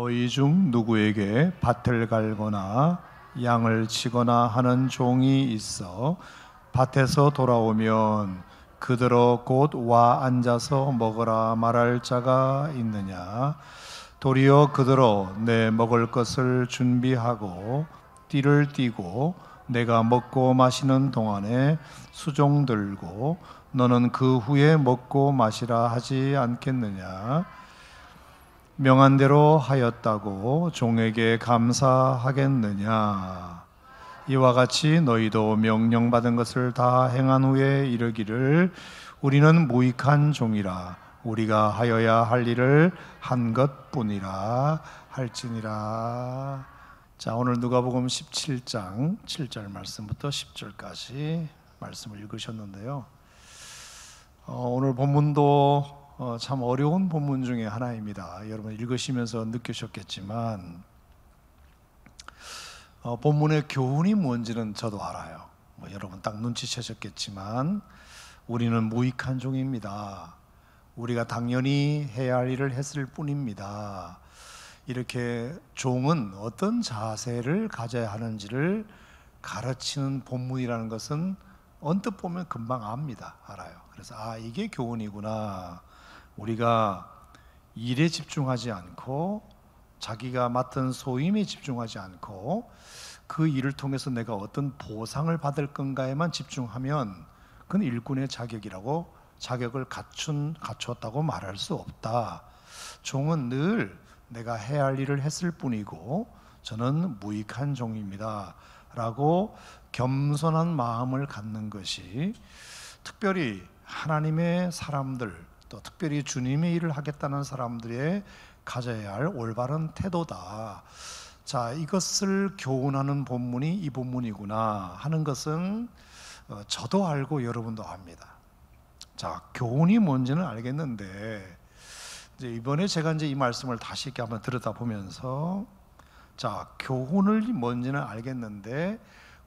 너희 중 누구에게 밭을 갈거나 양을 치거나 하는 종이 있어 밭에서 돌아오면 그들어 곧 와 앉아서 먹으라 말할 자가 있느냐? 도리어 그들어 내 먹을 것을 준비하고 띠를 띠고 내가 먹고 마시는 동안에 수종 들고 너는 그 후에 먹고 마시라 하지 않겠느냐? 명한 대로 하였다고 종에게 감사하겠느냐? 이와 같이 너희도 명령받은 것을 다 행한 후에 이르기를 우리는 무익한 종이라 우리가 하여야 할 일을 한 것뿐이라 할지니라. 자, 오늘 누가복음 17장 7절 말씀부터 10절까지 말씀을 읽으셨는데요. 오늘 본문도 참 어려운 본문 중에 하나입니다. 여러분 읽으시면서 느끼셨겠지만 본문의 교훈이 뭔지는 저도 알아요. 여러분 딱 눈치채셨겠지만 우리는 무익한 종입니다. 우리가 당연히 해야 할 일을 했을 뿐입니다. 이렇게 종은 어떤 자세를 가져야 하는지를 가르치는 본문이라는 것은 언뜻 보면 금방 알아요. 그래서 이게 교훈이구나. 우리가 일에 집중하지 않고 자기가 맡은 소임에 집중하지 않고 그 일을 통해서 내가 어떤 보상을 받을 건가에만 집중하면 그건 일꾼의 자격을 갖췄다고 말할 수 없다. 종은 늘 내가 해야 할 일을 했을 뿐이고 저는 무익한 종입니다 라고 겸손한 마음을 갖는 것이, 특별히 하나님의 사람들, 또 특별히 주님의 일을 하겠다는 사람들의 가져야 할 올바른 태도다. 자, 이것을 교훈하는 본문이 이 본문이구나 하는 것은 저도 알고 여러분도 압니다. 자, 교훈이 뭔지는 알겠는데 이번에 제가 이 말씀을 다시 이렇게 한번 들여다보면서, 자, 교훈이 뭔지는 알겠는데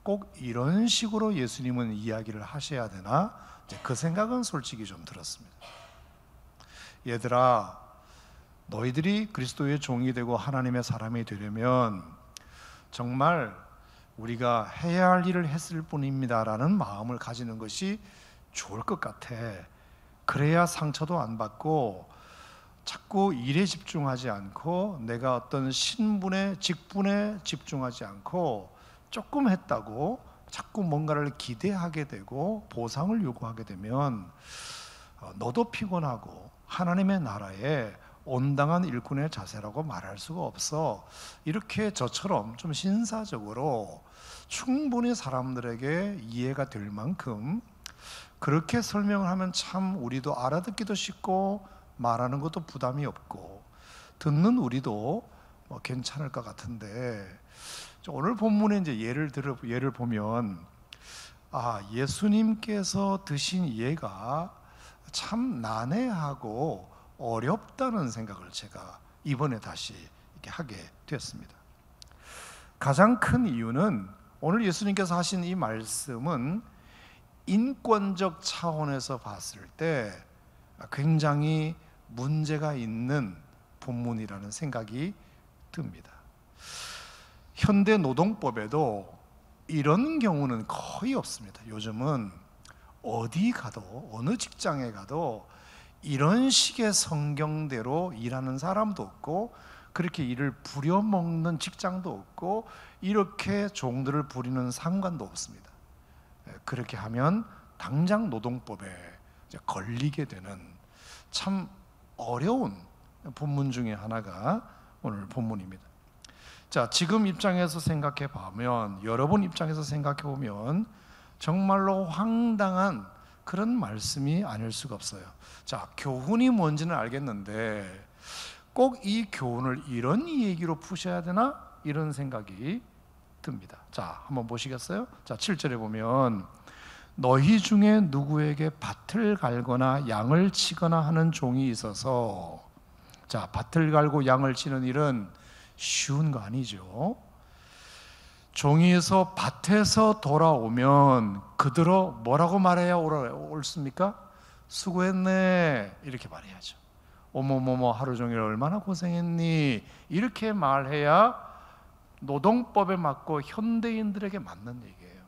꼭 이런 식으로 예수님은 이야기를 하셔야 되나? 그 생각은 솔직히 좀 들었습니다. 얘들아, 너희들이 그리스도의 종이 되고 하나님의 사람이 되려면 정말 우리가 해야 할 일을 했을 뿐입니다라는 마음을 가지는 것이 좋을 것 같아. 그래야 상처도 안 받고 자꾸 일에 집중하지 않고 내가 어떤 신분에, 직분에 집중하지 않고 조금 했다고 자꾸 뭔가를 기대하게 되고 보상을 요구하게 되면 너도 피곤하고 하나님의 나라에 온당한 일꾼의 자세라고 말할 수가 없어. 이렇게 저처럼 좀 신사적으로 충분히 사람들에게 이해가 될 만큼 그렇게 설명을 하면 참 우리도 알아듣기도 쉽고 말하는 것도 부담이 없고 듣는 우리도 뭐 괜찮을 것 같은데, 오늘 본문에 이제 예를 보면 예수님께서 드신 예가 참 난해하고 어렵다는 생각을 제가 이번에 다시 이렇게 하게 되었습니다. 가장 큰 이유는 오늘 예수님께서 하신 이 말씀은 인권적 차원에서 봤을 때 굉장히 문제가 있는 본문이라는 생각이 듭니다. 현대 노동법에도 이런 경우는 거의 없습니다. 요즘은 어디 가도 어느 직장에 가도 이런 식의 성경대로 일하는 사람도 없고 그렇게 일을 부려먹는 직장도 없고 이렇게 종들을 부리는 상관도 없습니다. 그렇게 하면 당장 노동법에 걸리게 되는 참 어려운 본문 중에 하나가 오늘 본문입니다. 자, 지금 입장에서 생각해 보면, 여러분 입장에서 생각해 보면 정말로 황당한 그런 말씀이 아닐 수가 없어요. 자, 교훈이 뭔지는 알겠는데 꼭 이 교훈을 이런 얘기로 푸셔야 되나? 이런 생각이 듭니다. 자, 한번 보시겠어요? 자, 7절에 보면 너희 중에 누구에게 밭을 갈거나 양을 치거나 하는 종이 있어서, 자, 밭을 갈고 양을 치는 일은 쉬운 거 아니죠. 종이에서 밭에서 돌아오면 그들어 뭐라고 말해야 옳습니까? 수고했네 이렇게 말해야죠. 어머머머 하루 종일 얼마나 고생했니, 이렇게 말해야 노동법에 맞고 현대인들에게 맞는 얘기예요.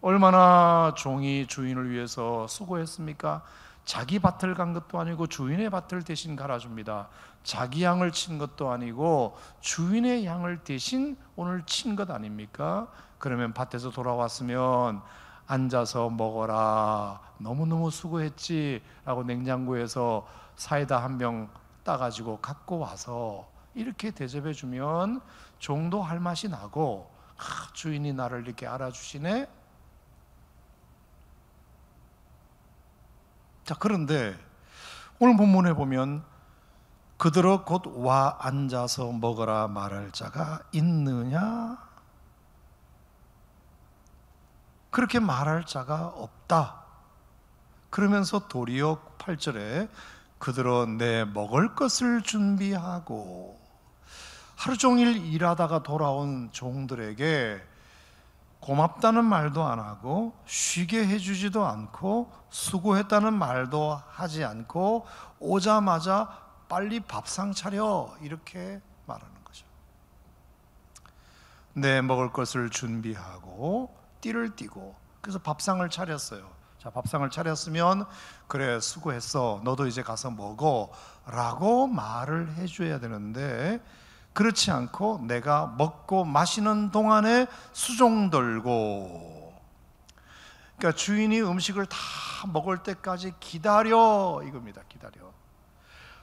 얼마나 종이 주인을 위해서 수고했습니까? 자기 밭을 간 것도 아니고 주인의 밭을 대신 갈아줍니다. 자기 양을 친 것도 아니고 주인의 양을 대신 오늘 친 것 아닙니까? 그러면 밭에서 돌아왔으면 앉아서 먹어라, 너무너무 수고했지 라고 냉장고에서 사이다 한 병 따가지고 갖고 와서 이렇게 대접해 주면 종도 할 맛이 나고, 아, 주인이 나를 이렇게 알아주시네. 자, 그런데 오늘 본문에 보면 그들어 곧 와 앉아서 먹으라 말할 자가 있느냐? 그렇게 말할 자가 없다. 그러면서 도리어 8절에 그들어 내 먹을 것을 준비하고, 하루 종일 일하다가 돌아온 종들에게 고맙다는 말도 안 하고 쉬게 해주지도 않고 수고했다는 말도 하지 않고 오자마자 빨리 밥상 차려 이렇게 말하는 거죠. 내 먹을 것을 준비하고 띠를 띠고, 그래서 밥상을 차렸어요. 자, 밥상을 차렸으면 그래 수고했어, 너도 이제 가서 먹어 라고 말을 해줘야 되는데, 그렇지 않고 내가 먹고 마시는 동안에 수종 돌고, 그러니까 주인이 음식을 다 먹을 때까지 기다려 이겁니다. 기다려.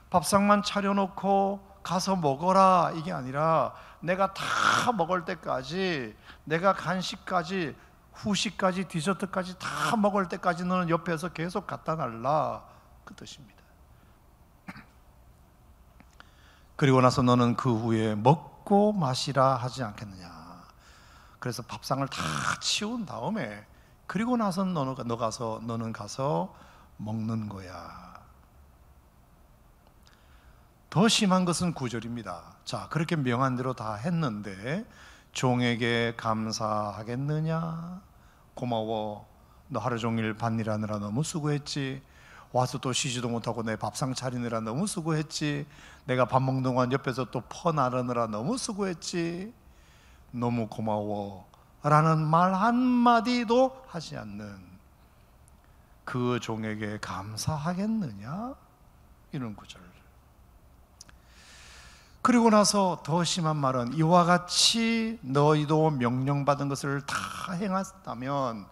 밥상만 차려놓고 가서 먹어라 이게 아니라 내가 다 먹을 때까지, 내가 간식까지 후식까지 디저트까지 다 먹을 때까지 너는 옆에서 계속 갖다 달라, 그 뜻입니다. 그리고 나서 너는 그 후에 먹고 마시라 하지 않겠느냐. 그래서 밥상을 다 치운 다음에 그리고 나서 너는 가서 먹는 거야. 더 심한 것은 9절입니다. 자, 그렇게 명한 대로 다 했는데 종에게 감사하겠느냐? 고마워, 너 하루 종일 밭일 하느라 너무 수고했지. 와서 또 쉬지도 못하고 내 밥상 차리느라 너무 수고했지. 내가 밥 먹는 동안 옆에서 또 퍼 나르느라 너무 수고했지. 너무 고마워 라는 말 한마디도 하지 않는 그 종에게 감사하겠느냐? 이런 구절. 그리고 나서 더 심한 말은 이와 같이 너희도 명령받은 것을 다 행했다면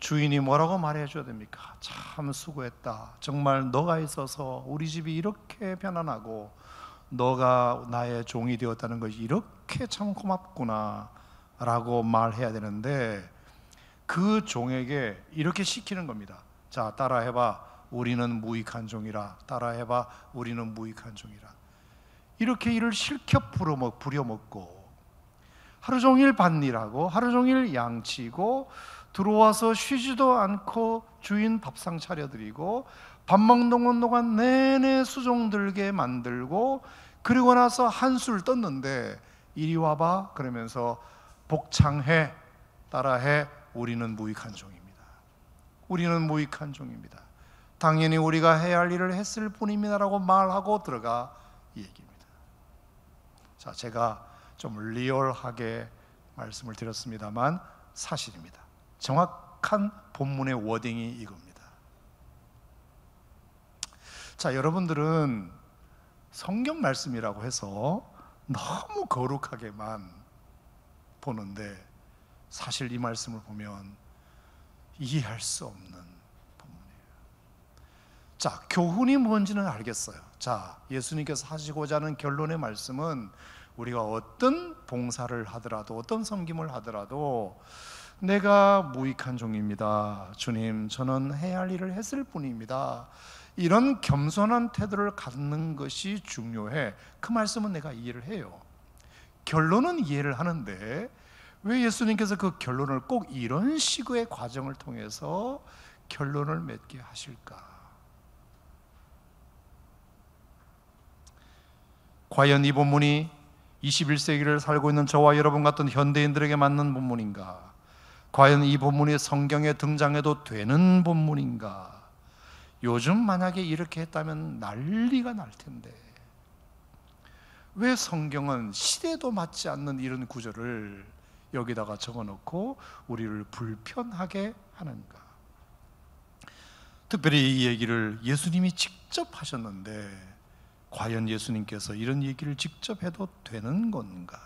주인이 뭐라고 말해줘야 됩니까? 참 수고했다, 정말 너가 있어서 우리 집이 이렇게 편안하고 너가 나의 종이 되었다는 것이 이렇게 참 고맙구나 라고 말해야 되는데, 그 종에게 이렇게 시키는 겁니다. 자, 따라해봐, 우리는 무익한 종이라. 따라해봐, 우리는 무익한 종이라. 이렇게 일을 실컷 부려먹고 하루 종일 밭일하고 하루 종일 양치고 들어와서 쉬지도 않고 주인 밥상 차려드리고 밥 먹는 동안 내내 수종들게 만들고, 그리고 나서 한술 떴는데 이리 와봐 그러면서 복창해, 따라해, 우리는 무익한 종입니다. 우리는 무익한 종입니다. 당연히 우리가 해야 할 일을 했을 뿐입니다 라고 말하고 들어가 이 얘기입니다. 자, 제가 좀 리얼하게 말씀을 드렸습니다만 사실입니다. 정확한 본문의 워딩이 이겁니다. 자, 여러분들은 성경 말씀이라고 해서 너무 거룩하게만 보는데 사실 이 말씀을 보면 이해할 수 없는 본문이에요. 자, 교훈이 뭔지는 알겠어요. 자, 예수님께서 하시고자 하는 결론의 말씀은 우리가 어떤 봉사를 하더라도 어떤 섬김을 하더라도 내가 무익한 종입니다. 주님, 저는 해야 할 일을 했을 뿐입니다. 이런 겸손한 태도를 갖는 것이 중요해. 그 말씀은 내가 이해를 해요. 결론은 이해를 하는데 왜 예수님께서 그 결론을 꼭 이런 식의 과정을 통해서 결론을 맺게 하실까? 과연 이 본문이 21세기를 살고 있는 저와 여러분 같은 현대인들에게 맞는 본문인가? 과연 이 본문이 성경에 등장해도 되는 본문인가? 요즘 만약에 이렇게 했다면 난리가 날 텐데 왜 성경은 시대도 맞지 않는 이런 구절을 여기다가 적어놓고 우리를 불편하게 하는가? 특별히 이 얘기를 예수님이 직접 하셨는데 과연 예수님께서 이런 얘기를 직접 해도 되는 건가?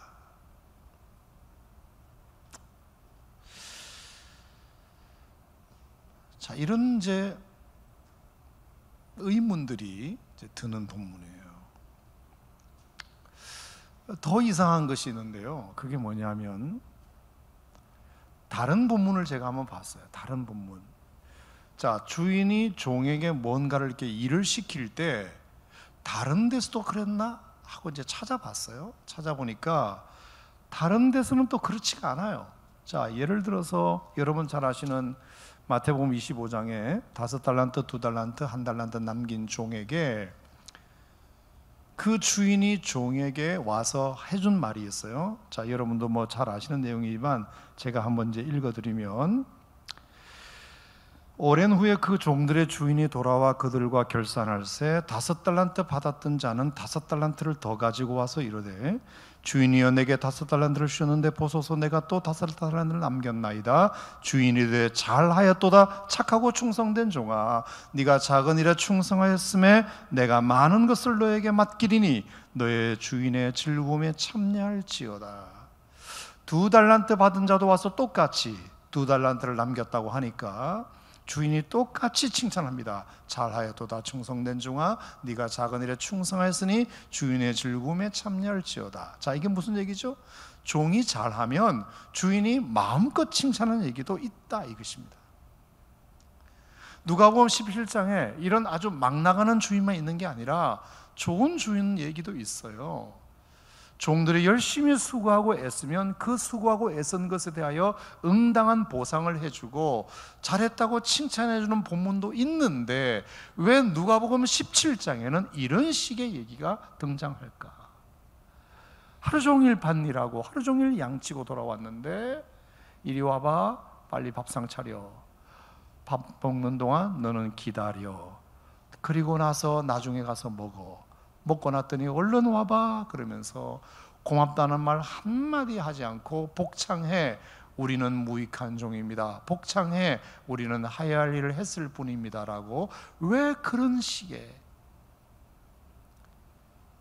자, 이런 이제 의문들이 이제 드는 본문이에요. 더 이상한 것이 있는데요. 그게 뭐냐면 다른 본문을 제가 한번 봤어요. 다른 본문. 자, 주인이 종에게 뭔가를 이렇게 일을 시킬 때 다른 데서도 그랬나 하고 이제 찾아봤어요. 찾아보니까 다른 데서는 또 그렇지가 않아요. 자, 예를 들어서 여러분 잘 아시는 마태복음 25장에 5달란트, 2달란트, 1달란트 남긴 종에게 그 주인이 종에게 와서 해준 말이 있어요. 자, 여러분도 뭐 잘 아시는 내용이지만 제가 한번 이제 읽어드리면, 오랜 후에 그 종들의 주인이 돌아와 그들과 결산할세 5달란트 받았던 자는 5달란트를 더 가지고 와서 이르되 주인이여 내게 5달란트를 주셨는데 보소서 내가 또 5달란트를 남겼나이다. 주인이 이르되 잘하였도다 착하고 충성된 종아 네가 작은 일에 충성하였음에 내가 많은 것을 너에게 맡기리니 너의 주인의 즐거움에 참여할지어다. 2달란트 받은 자도 와서 똑같이 2달란트를 남겼다고 하니까 주인이 똑같이 칭찬합니다. 잘하였도다 충성된 종아 네가 작은 일에 충성하였으니 주인의 즐거움에 참여할지어다. 자, 이게 무슨 얘기죠? 종이 잘하면 주인이 마음껏 칭찬하는 얘기도 있다 이것입니다. 누가복음 11장에 이런 아주 막 나가는 주인만 있는 게 아니라 좋은 주인 얘기도 있어요. 종들이 열심히 수고하고 애쓰면 그 수고하고 애쓴 것에 대하여 응당한 보상을 해주고 잘했다고 칭찬해주는 본문도 있는데 왜 누가복음 17장에는 이런 식의 얘기가 등장할까? 하루 종일 밭일하고 하루 종일 양치고 돌아왔는데 이리 와봐 빨리 밥상 차려 밥 먹는 동안 너는 기다려 그리고 나서 나중에 가서 먹어 먹고 났더니 얼른 와봐 그러면서 고맙다는 말 한마디 하지 않고 복창해 우리는 무익한 종입니다. 복창해 우리는 해야 할 일을 했을 뿐입니다 라고 왜 그런 식의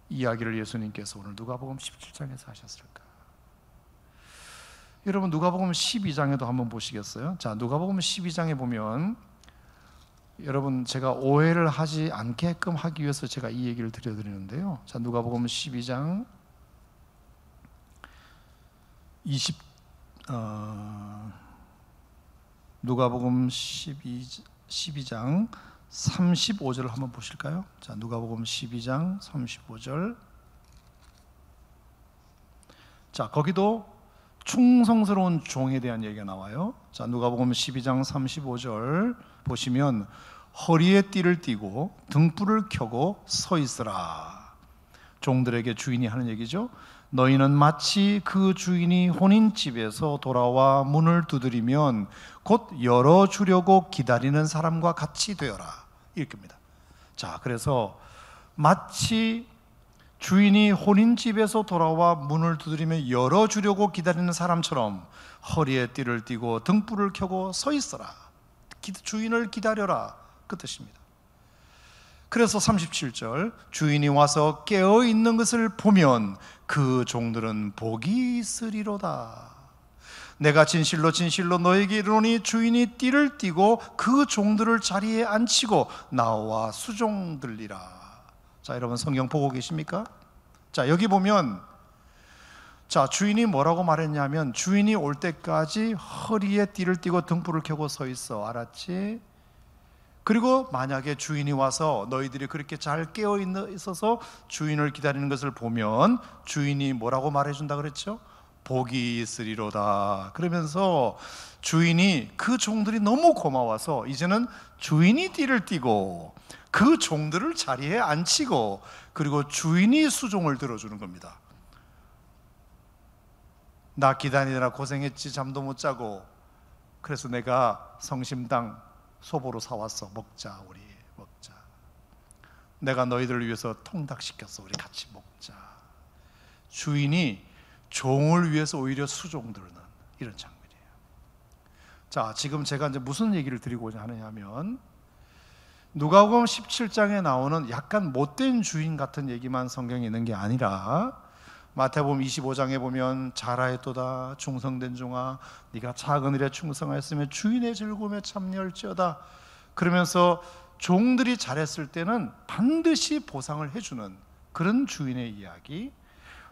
이야기를 예수님께서 오늘 누가복음 17장에서 하셨을까? 여러분 누가복음 12장에도 한번 보시겠어요? 자, 누가복음 12장에 보면 여러분 제가 오해를 하지 않게끔 하기 위해서 제가 이 얘기를 드려드리는데요. 자, 누가복음 12장 12장 35절을 한번 보실까요? 자, 누가복음 12장 35절. 자, 거기도 충성스러운 종에 대한 얘기가 나와요. 자, 누가복음 12장 35절 보시면 허리에 띠를 띠고 등불을 켜고 서 있으라. 종들에게 주인이 하는 얘기죠. 너희는 마치 그 주인이 혼인집에서 돌아와 문을 두드리면 곧 열어주려고 기다리는 사람과 같이 되어라. 이렇게입니다. 자, 그래서 마치 주인이 혼인집에서 돌아와 문을 두드리며 열어주려고 기다리는 사람처럼 허리에 띠를 띠고 등불을 켜고 서 있어라. 주인을 기다려라. 그 뜻입니다. 그래서 37절 주인이 와서 깨어있는 것을 보면 그 종들은 복이 있으리로다. 내가 진실로 진실로 너에게 이르노니 주인이 띠를 띠고 그 종들을 자리에 앉히고 나와 수종들리라. 자, 여러분 성경 보고 계십니까? 자, 여기 보면 자, 주인이 뭐라고 말했냐면 주인이 올 때까지 허리에 띠를 띠고 등불을 켜고 서 있어. 알았지? 그리고 만약에 주인이 와서 너희들이 그렇게 잘 깨어 있어서 주인을 기다리는 것을 보면 주인이 뭐라고 말해준다 그랬죠? 복이 있으리로다. 그러면서 주인이 그 종들이 너무 고마워서 이제는 주인이 띠를 띠고 그 종들을 자리에 앉히고 그리고 주인이 수종을 들어주는 겁니다. 나 기다리느라 고생했지 잠도 못 자고 그래서 내가 성심당 소보로 사왔어. 먹자 우리 먹자. 내가 너희들을 위해서 통닭시켰어. 우리 같이 먹자. 주인이 종을 위해서 오히려 수종들은 이런 장면이에요. 자, 지금 제가 이제 무슨 얘기를 드리고자 하느냐면 누가복음 17장에 나오는 약간 못된 주인 같은 얘기만 성경에 있는 게 아니라 마태복음 25장에 보면 잘하였도다 충성된 종아 네가 작은 일에 충성하였으면 주인의 즐거움에 참여할지어다. 그러면서 종들이 잘했을 때는 반드시 보상을 해주는 그런 주인의 이야기.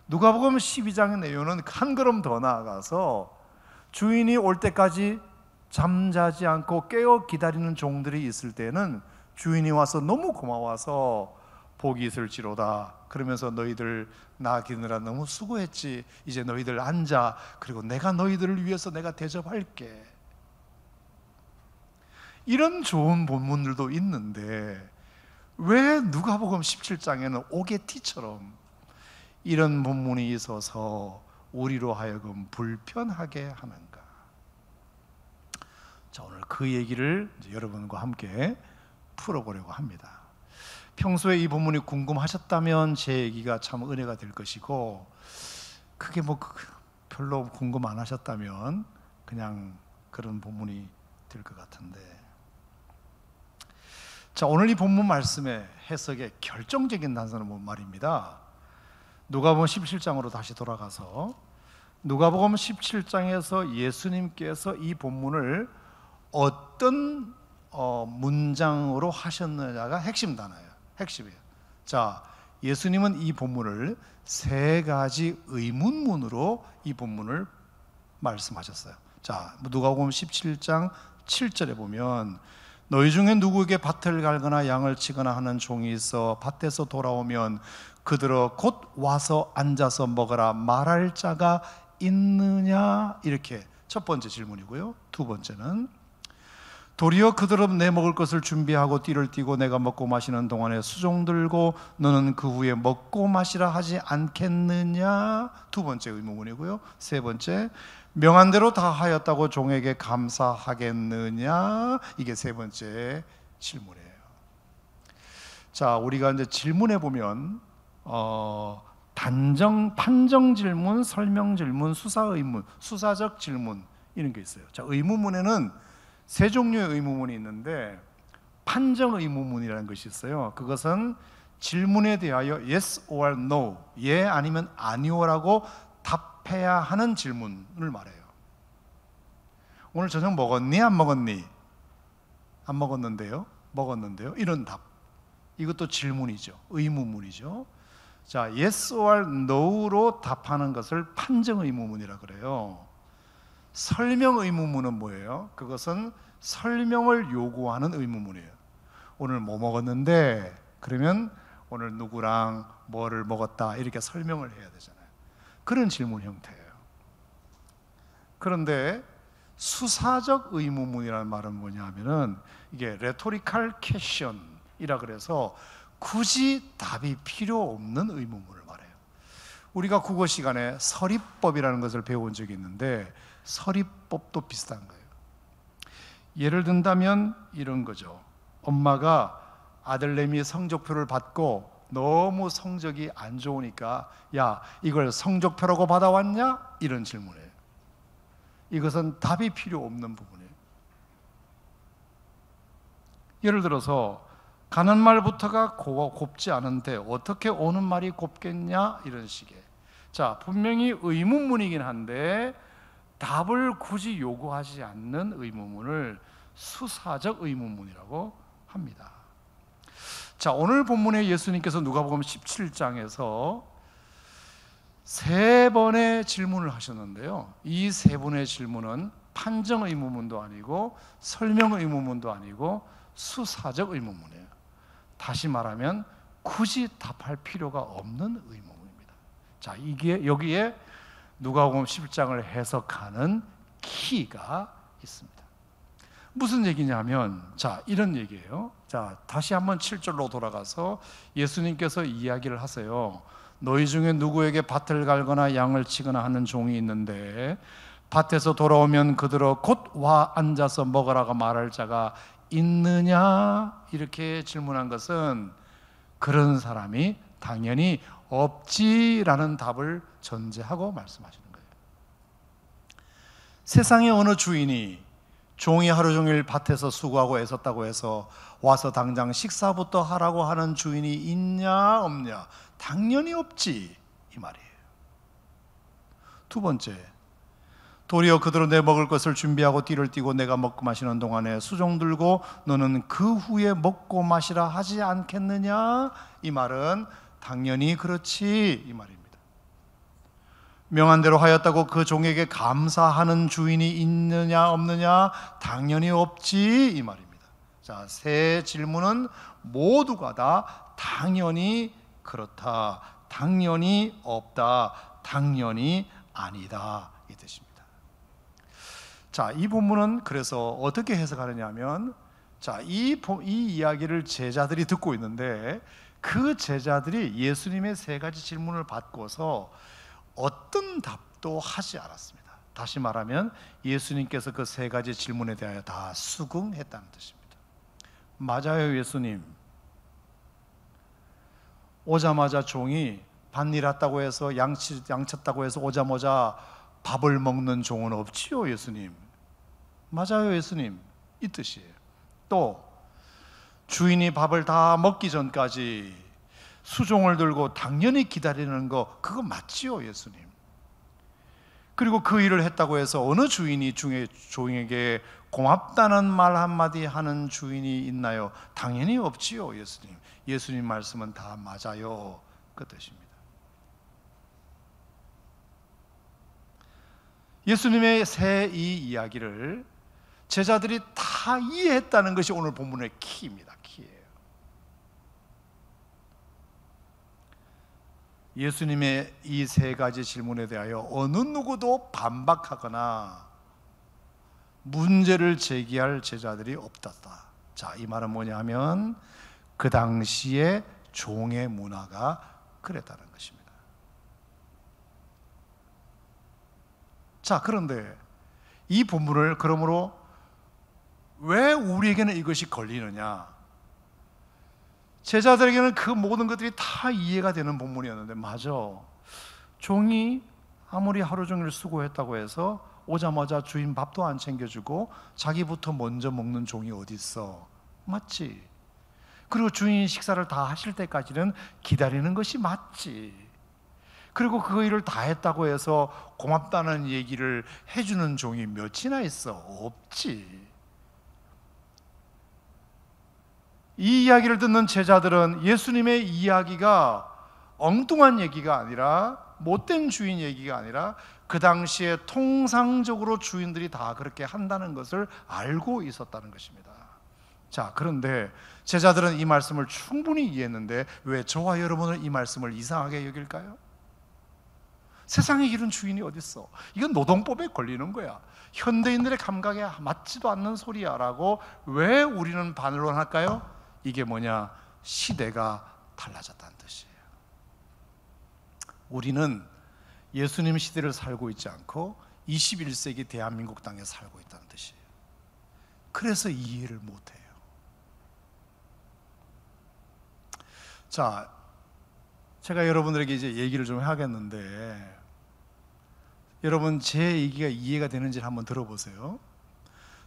누가복음 12장의 내용은 한 걸음 더 나아가서 주인이 올 때까지 잠자지 않고 깨어 기다리는 종들이 있을 때는 주인이 와서 너무 고마워서 복이 있을지로다. 그러면서 너희들 나 기르느라 너무 수고했지. 이제 너희들 앉아. 그리고 내가 너희들을 위해서 내가 대접할게. 이런 좋은 본문들도 있는데 왜 누가복음 17장에는 오게티처럼 이런 본문이 있어서 우리로 하여금 불편하게 하는가? 자, 오늘 그 얘기를 이제 여러분과 함께 풀어보려고 합니다. 평소에 이 본문이 궁금하셨다면 제 얘기가 참 은혜가 될 것이고 그게 뭐 별로 궁금 안 하셨다면 그냥 그런 본문이 될 것 같은데, 자, 오늘 이 본문 말씀의 해석의 결정적인 단서는 뭔 말입니다. 누가복음 17장으로 다시 돌아가서 누가복음 17장에서 예수님께서 이 본문을 어떤 문장으로 하셨느냐가 핵심 단어예요. 핵심이에요. 자, 예수님은 이 본문을 세 가지 의문문으로 이 본문을 말씀하셨어요. 자, 누가복음 17장 7절에 보면 너희 중에 누구에게 밭을 갈거나 양을 치거나 하는 종이 있어 밭에서 돌아오면 그들어 곧 와서 앉아서 먹으라 말할 자가 있느냐. 이렇게 첫 번째 질문이고요. 두 번째는 도리어 그들은 내 먹을 것을 준비하고 띠를 띠고 내가 먹고 마시는 동안에 수종 들고 너는 그 후에 먹고 마시라 하지 않겠느냐. 두 번째 의문문이고요. 세 번째, 명한대로 다 하였다고 종에게 감사하겠느냐. 이게 세 번째 질문이에요. 자, 우리가 이제 질문해 보면 판정 질문, 설명 질문, 수사 의문, 수사적 질문 이런 게 있어요. 자, 의문문에는 세 종류의 의문문이 있는데 판정 의문문이라는 것이 있어요. 그것은 질문에 대하여 yes or no, 예 아니면 아니오라고 답해야 하는 질문을 말해요. 오늘 저녁 먹었니? 안 먹었니? 안 먹었는데요? 먹었는데요? 이런 답. 이것도 질문이죠. 의문문이죠. 자, yes or no로 답하는 것을 판정 의문문이라 그래요. 설명 의문문은 뭐예요? 그것은 설명을 요구하는 의문문이에요. 오늘 뭐 먹었는데, 그러면 오늘 누구랑 뭐를 먹었다 이렇게 설명을 해야 되잖아요. 그런 질문 형태예요. 그런데 수사적 의문문이라는 말은 뭐냐 하면은 이게 레토리컬 퀘션이라 그래서 굳이 답이 필요 없는 의문문을 말해요. 우리가 국어 시간에 서리법이라는 것을 배운 적이 있는데 서리법도 비슷한 거예요. 예를 든다면 이런 거죠. 엄마가 아들내미 성적표를 받고 너무 성적이 안 좋으니까 야, 이걸 성적표라고 받아왔냐? 이런 질문이에요. 이것은 답이 필요 없는 부분이에요. 예를 들어서 가는 말부터가 곱지 않은데 어떻게 오는 말이 곱겠냐? 이런 식의. 자, 분명히 의문문이긴 한데 답을 굳이 요구하지 않는 의문문을 수사적 의문문이라고 합니다. 자, 오늘 본문에 예수님께서 누가복음 17장에서 세 번의 질문을 하셨는데요. 이 세 번의 질문은 판정 의문문도 아니고 설명 의문문도 아니고 수사적 의문문이에요. 다시 말하면 굳이 답할 필요가 없는 의문문입니다. 자, 이게 여기에 누가복음 17장을 해석하는 키가 있습니다. 무슨 얘기냐면, 자, 이런 얘기예요. 자, 다시 한번 7절로 돌아가서 예수님께서 이야기를 하세요. 너희 중에 누구에게 밭을 갈거나 양을 치거나 하는 종이 있는데 밭에서 돌아오면 그들어 곧 와 앉아서 먹으라고 말할 자가 있느냐. 이렇게 질문한 것은 그런 사람이 당연히 없지라는 답을 전제하고 말씀하시는 거예요. 세상의 어느 주인이 종이 하루 종일 밭에서 수고하고 애썼다고 해서 와서 당장 식사부터 하라고 하는 주인이 있냐 없냐? 당연히 없지, 이 말이에요. 두 번째, 도리어 그들은 내 먹을 것을 준비하고 띠를 띠고 내가 먹고 마시는 동안에 수종 들고 너는 그 후에 먹고 마시라 하지 않겠느냐? 이 말은 당연히 그렇지, 이 말입니다. 명한대로 하였다고 그 종에게 감사하는 주인이 있느냐 없느냐? 당연히 없지, 이 말입니다. 자, 세 질문은 모두가 다 당연히 그렇다, 당연히 없다, 당연히 아니다, 이 뜻입니다. 자, 이 본문은 그래서 어떻게 해석하느냐 하면, 자, 이 이야기를 제자들이 듣고 있는데 그 제자들이 예수님의 세 가지 질문을 받고서 어떤 답도 하지 않았습니다. 다시 말하면 예수님께서 그 세 가지 질문에 대하여 다 수긍했다는 뜻입니다. 맞아요, 예수님. 오자마자 종이 밭일했다고 해서 양쳤다고 해서 오자마자 밥을 먹는 종은 없지요, 예수님. 맞아요, 예수님. 이 뜻이에요. 또 주인이 밥을 다 먹기 전까지 수종을 들고 당연히 기다리는 거, 그거 맞지요, 예수님. 그리고 그 일을 했다고 해서 어느 주인이 종에게 고맙다는 말 한마디 하는 주인이 있나요? 당연히 없지요, 예수님. 예수님 말씀은 다 맞아요, 그 뜻입니다. 예수님의 새 이 이야기를 제자들이 다 이해했다는 것이 오늘 본문의 키입니다. 키예요. 예수님의 이 세 가지 질문에 대하여 어느 누구도 반박하거나 문제를 제기할 제자들이 없었다. 자, 이 말은 뭐냐 하면 그 당시에 종의 문화가 그랬다는 것입니다. 자, 그런데 이 본문을 그러므로 왜 우리에게는 이것이 걸리느냐? 제자들에게는 그 모든 것들이 다 이해가 되는 본문이었는데, 맞아, 종이 아무리 하루 종일 수고했다고 해서 오자마자 주인 밥도 안 챙겨주고 자기부터 먼저 먹는 종이 어디 있어? 맞지. 그리고 주인 식사를 다 하실 때까지는 기다리는 것이 맞지. 그리고 그 일을 다 했다고 해서 고맙다는 얘기를 해주는 종이 몇이나 있어? 없지. 이 이야기를 듣는 제자들은 예수님의 이야기가 엉뚱한 얘기가 아니라, 못된 주인 얘기가 아니라 그 당시에 통상적으로 주인들이 다 그렇게 한다는 것을 알고 있었다는 것입니다. 자, 그런데 제자들은 이 말씀을 충분히 이해했는데 왜 저와 여러분은 이 말씀을 이상하게 여길까요? 세상에 이런 주인이 어딨어? 이건 노동법에 걸리는 거야. 현대인들의 감각에 맞지도 않는 소리야 라고 왜 우리는 반론할까요? 이게 뭐냐? 시대가 달라졌다는 뜻이에요. 우리는 예수님 시대를 살고 있지 않고 21세기 대한민국 땅에 살고 있다는 뜻이에요. 그래서 이해를 못해요. 자, 제가 여러분들에게 이제 얘기를 좀 하겠는데, 여러분 제 얘기가 이해가 되는지 한번 들어보세요.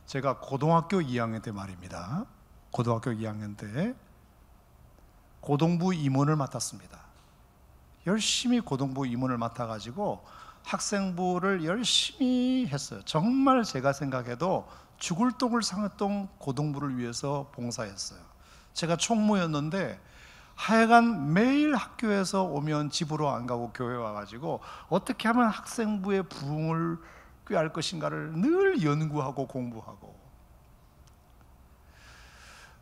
제가 고등학교 2학년 때 말입니다. 고등학교 2학년 때 고등부 임원을 맡았습니다. 열심히 고등부 임원을 맡아가지고 학생부를 열심히 했어요. 정말 제가 생각해도 죽을 똥을 상했던 고등부를 위해서 봉사했어요. 제가 총무였는데 하여간 매일 학교에서 오면 집으로 안 가고 교회 와가지고 어떻게 하면 학생부의 부흥을 꾀할 것인가를 늘 연구하고 공부하고.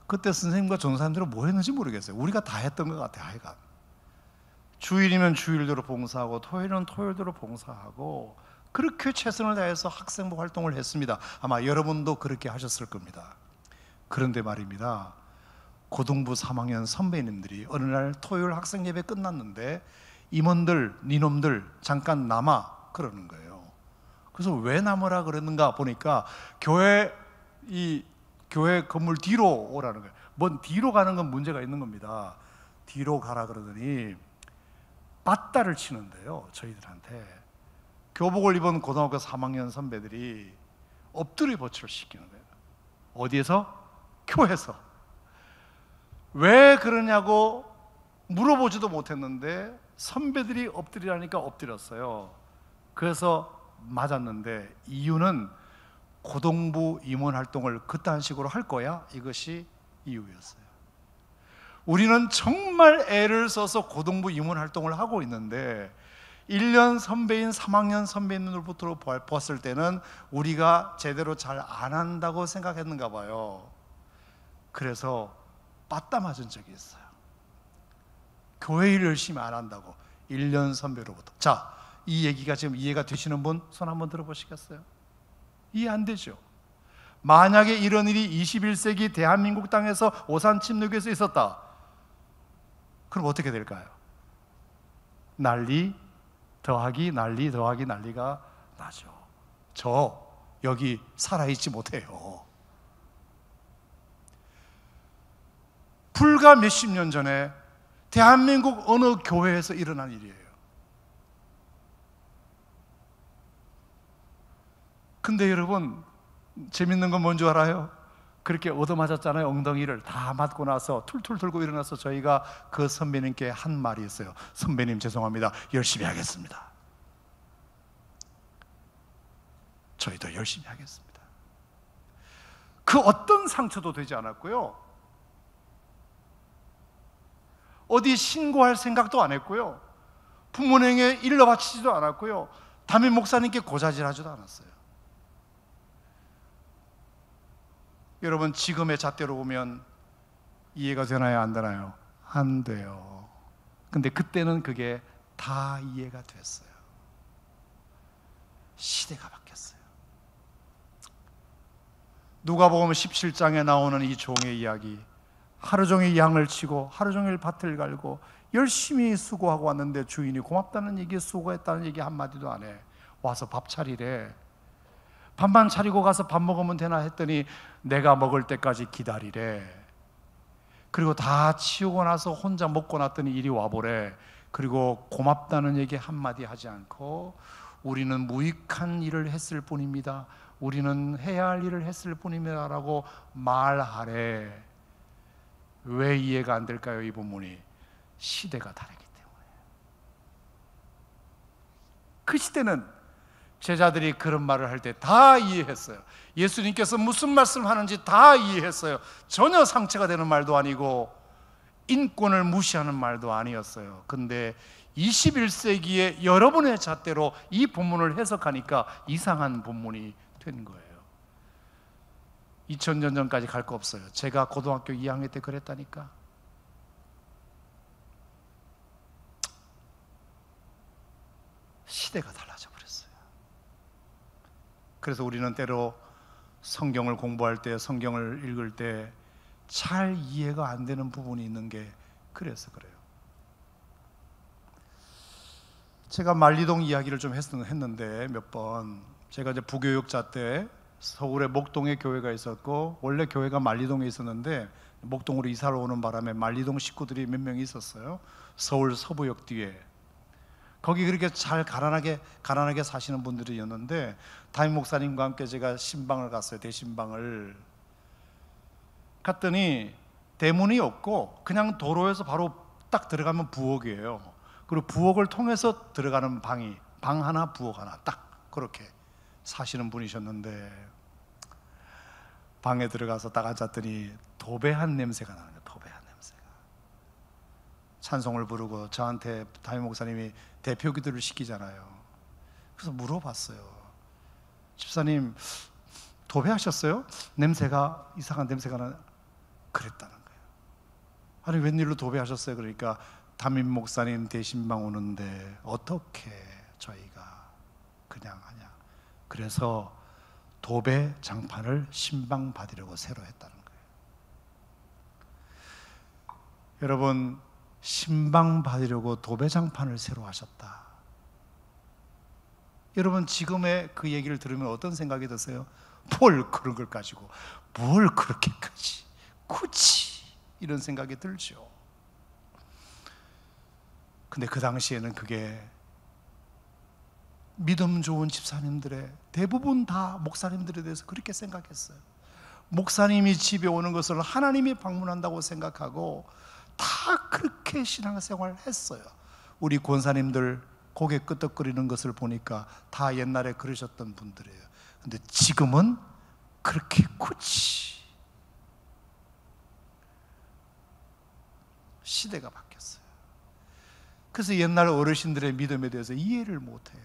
그때 선생님과 전사님들은 뭐 했는지 모르겠어요. 우리가 다 했던 것 같아요. 하여간 주일이면 주일대로 봉사하고 토요일은 토요일대로 봉사하고 그렇게 최선을 다해서 학생부 활동을 했습니다. 아마 여러분도 그렇게 하셨을 겁니다. 그런데 말입니다, 고등부 3학년 선배님들이 어느 날 토요일 학생 예배 끝났는데 임원들, 니놈들 잠깐 남아 그러는 거예요. 그래서 왜 남으라 그러는가 보니까 교회 건물 뒤로 오라는 거예요. 뭔 뒤로 가는 건 문제가 있는 겁니다. 뒤로 가라 그러더니 맞다를 치는데요, 저희들한테. 교복을 입은 고등학교 3학년 선배들이 엎드려 버치를 시키는 거예요. 어디에서? 교회에서. 왜 그러냐고 물어보지도 못했는데 선배들이 엎드리라니까 엎드렸어요. 그래서 맞았는데, 이유는 고등부 임원 활동을 그딴 식으로 할 거야? 이것이 이유였어요. 우리는 정말 애를 써서 고등부 임원 활동을 하고 있는데 1년 선배인 3학년 선배님들부터 보았을 때는 우리가 제대로 잘 안 한다고 생각했는가 봐요. 그래서 빠따 맞은 적이 있어요. 교회 일 열심히 안 한다고 1년 선배로부터. 자, 이 얘기가 지금 이해가 되시는 분 손 한번 들어보시겠어요? 이해 안 되죠? 만약에 이런 일이 21세기 대한민국 땅에서 오산 침례교에서 있었다, 그럼 어떻게 될까요? 난리 더하기 난리 더하기 난리가 나죠. 저 여기 살아있지 못해요. 불과 몇십 년 전에 대한민국 어느 교회에서 일어난 일이에요. 근데 여러분, 재밌는 건 뭔지 알아요? 그렇게 얻어맞았잖아요. 엉덩이를 다 맞고 나서 툴툴 털고 일어나서 저희가 그 선배님께 한 말이 있어요. 선배님 죄송합니다. 열심히 하겠습니다. 저희도 열심히 하겠습니다. 그 어떤 상처도 되지 않았고요, 어디 신고할 생각도 안 했고요, 부모님에게 일러 바치지도 않았고요, 담임 목사님께 고자질하지도 않았어요. 여러분, 지금의 잣대로 보면 이해가 되나요? 안 되나요? 안 돼요. 근데 그때는 그게 다 이해가 됐어요. 시대가 바뀌었어요. 누가복음 17장에 나오는 이 종의 이야기, 하루 종일 양을 치고 하루 종일 밭을 갈고 열심히 수고하고 왔는데 주인이 고맙다는 얘기, 수고했다는 얘기 한마디도 안 해. 와서 밥 차리래. 밥만 차리고 가서 밥 먹으면 되나 했더니 내가 먹을 때까지 기다리래. 그리고 다 치우고 나서 혼자 먹고 났더니 이리 와보래. 그리고 고맙다는 얘기 한마디 하지 않고 우리는 무익한 일을 했을 뿐입니다, 우리는 해야 할 일을 했을 뿐입니다 라고 말하래. 왜 이해가 안 될까요? 이 본문이 시대가 다르기 때문에. 그 시대는 제자들이 그런 말을 할 때 다 이해했어요. 예수님께서 무슨 말씀하는지 다 이해했어요. 전혀 상처가 되는 말도 아니고 인권을 무시하는 말도 아니었어요. 근데 21세기에 여러분의 잣대로 이 본문을 해석하니까 이상한 본문이 된 거예요. 2000년 전까지 갈 거 없어요. 제가 고등학교 2학년 때 그랬다니까. 시대가 달라져 버렸어요. 그래서 우리는 때로 성경을 공부할 때, 성경을 읽을 때 잘 이해가 안 되는 부분이 있는 게 그래서 그래요. 제가 만리동 이야기를 좀 했는데 몇 번, 제가 이제 부교육자 때 서울에 목동에 교회가 있었고, 원래 교회가 만리동에 있었는데 목동으로 이사를 오는 바람에 만리동 식구들이 몇 명이 있었어요. 서울 서부역 뒤에. 거기 그렇게 잘 가난하게 사시는 분들이었는데 담임 목사님과 함께 제가 신방을 갔어요. 대신방을 갔더니 대문이 없고 그냥 도로에서 바로 딱 들어가면 부엌이에요. 그리고 부엌을 통해서 들어가는 방 하나 부엌 하나 딱 그렇게 사시는 분이셨는데, 방에 들어가서 딱 앉았더니 도배한 냄새가 나는 거예요. 도배한 냄새가. 찬송을 부르고 저한테 담임 목사님이 대표 기도를 시키잖아요. 그래서 물어봤어요. 집사님 도배하셨어요? 냄새가 이상한 냄새가 나. 그랬다는 거예요. 아니 웬일로 도배하셨어요? 그러니까 담임 목사님 대신방 오는데 어떻게 저희가 그냥 하냐. 그래서 도배 장판을 신방 받으려고 새로 했다는 거예요. 여러분, 신방 받으려고 도배 장판을 새로 하셨다. 여러분, 지금의 그 얘기를 들으면 어떤 생각이 드세요? 뭘 그런 걸 가지고, 뭘 그렇게까지, 굳이 이런 생각이 들죠. 근데 그 당시에는 그게 믿음 좋은 집사님들의 대부분 다 목사님들에 대해서 그렇게 생각했어요. 목사님이 집에 오는 것을 하나님이 방문한다고 생각하고 다 그렇게 신앙생활을 했어요. 우리 권사님들 고개 끄덕거리는 것을 보니까 다 옛날에 그러셨던 분들이에요. 근데 지금은 그렇게 굳이 시대가 바뀌었어요. 그래서 옛날 어르신들의 믿음에 대해서 이해를 못해요.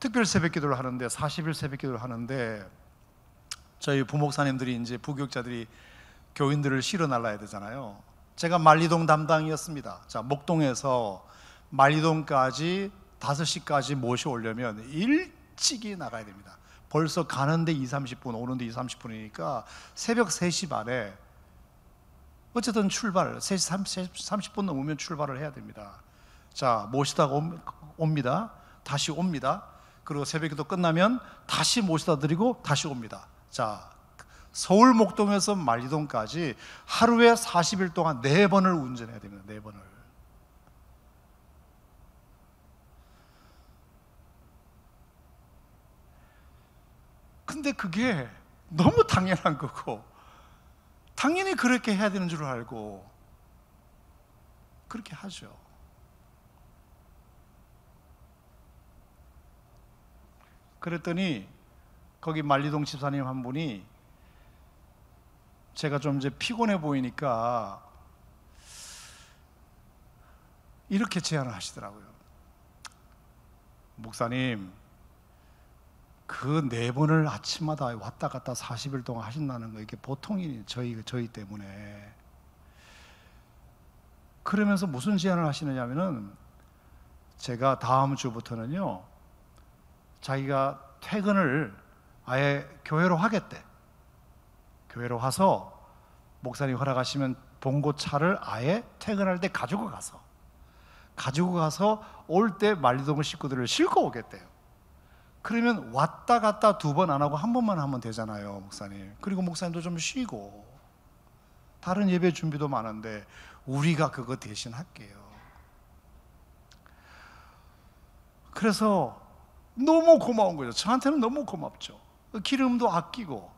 특별 새벽기도를 하는데 40일 새벽기도를 하는데 저희 부목사님들이 이제 부교육자들이 교인들을 실어 날라야 되잖아요. 제가 만리동 담당이었습니다. 자, 목동에서 만리동까지 5시까지 모셔오려면 일찍이 나가야 됩니다. 벌써 가는데 2, 30분 오는데 2, 30분이니까 새벽 3시 반에 어쨌든 출발 3시 30분 넘으면 출발을 해야 됩니다. 자, 모시다가 옵니다. 다시 옵니다. 그리고 새벽기도 끝나면 다시 모시다 드리고 다시 옵니다. 자, 서울 목동에서 만리동까지 하루에 40일 동안 4번을 운전해야 됩니다. 4번을. 근데 그게 너무 당연한 거고 당연히 그렇게 해야 되는 줄 알고 그렇게 하죠. 그랬더니 거기 만리동 집사님 한 분이 제가 좀 이제 피곤해 보이니까 이렇게 제안을 하시더라고요. 목사님, 그 4번을 아침마다 왔다 갔다 40일 동안 하신다는 거 이게 보통이 저희 때문에. 그러면서 무슨 제안을 하시느냐면은 제가 다음 주부터는요 자기가 퇴근을 아예 교회로 하겠대. 교회로 와서 목사님 허락하시면 봉고차를 아예 퇴근할 때 가지고 가서 올 때 만리동 식구들을 싣고 오겠대요. 그러면 왔다 갔다 2번 안 하고 1번만 하면 되잖아요, 목사님. 그리고 목사님도 좀 쉬고 다른 예배 준비도 많은데 우리가 그거 대신 할게요. 그래서 너무 고마운 거죠. 저한테는 너무 고맙죠. 기름도 아끼고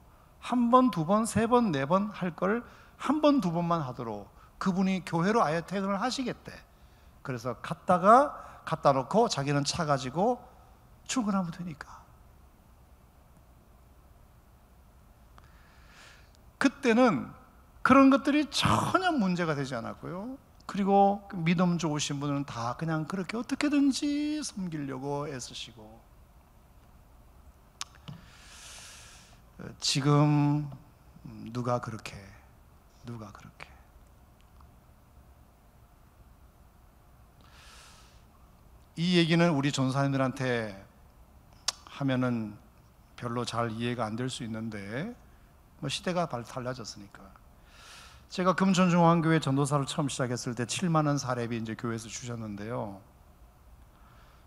1번, 2번, 3번, 4번 할 걸 1번, 2번만 하도록 그분이 교회로 아예 퇴근을 하시겠대. 그래서 갔다가 갖다 놓고 자기는 차 가지고 출근하면 되니까. 그때는 그런 것들이 전혀 문제가 되지 않았고요. 그리고 믿음 좋으신 분은 다 그냥 그렇게 어떻게든지 섬기려고 애쓰시고. 지금 누가 그렇게 이 얘기는 우리 전사님들한테 하면은 별로 잘 이해가 안 될 수 있는데 뭐 시대가 달라졌으니까. 제가 금천중앙교회 전도사를 처음 시작했을 때 7만 원 사례비 이제 교회에서 주셨는데요.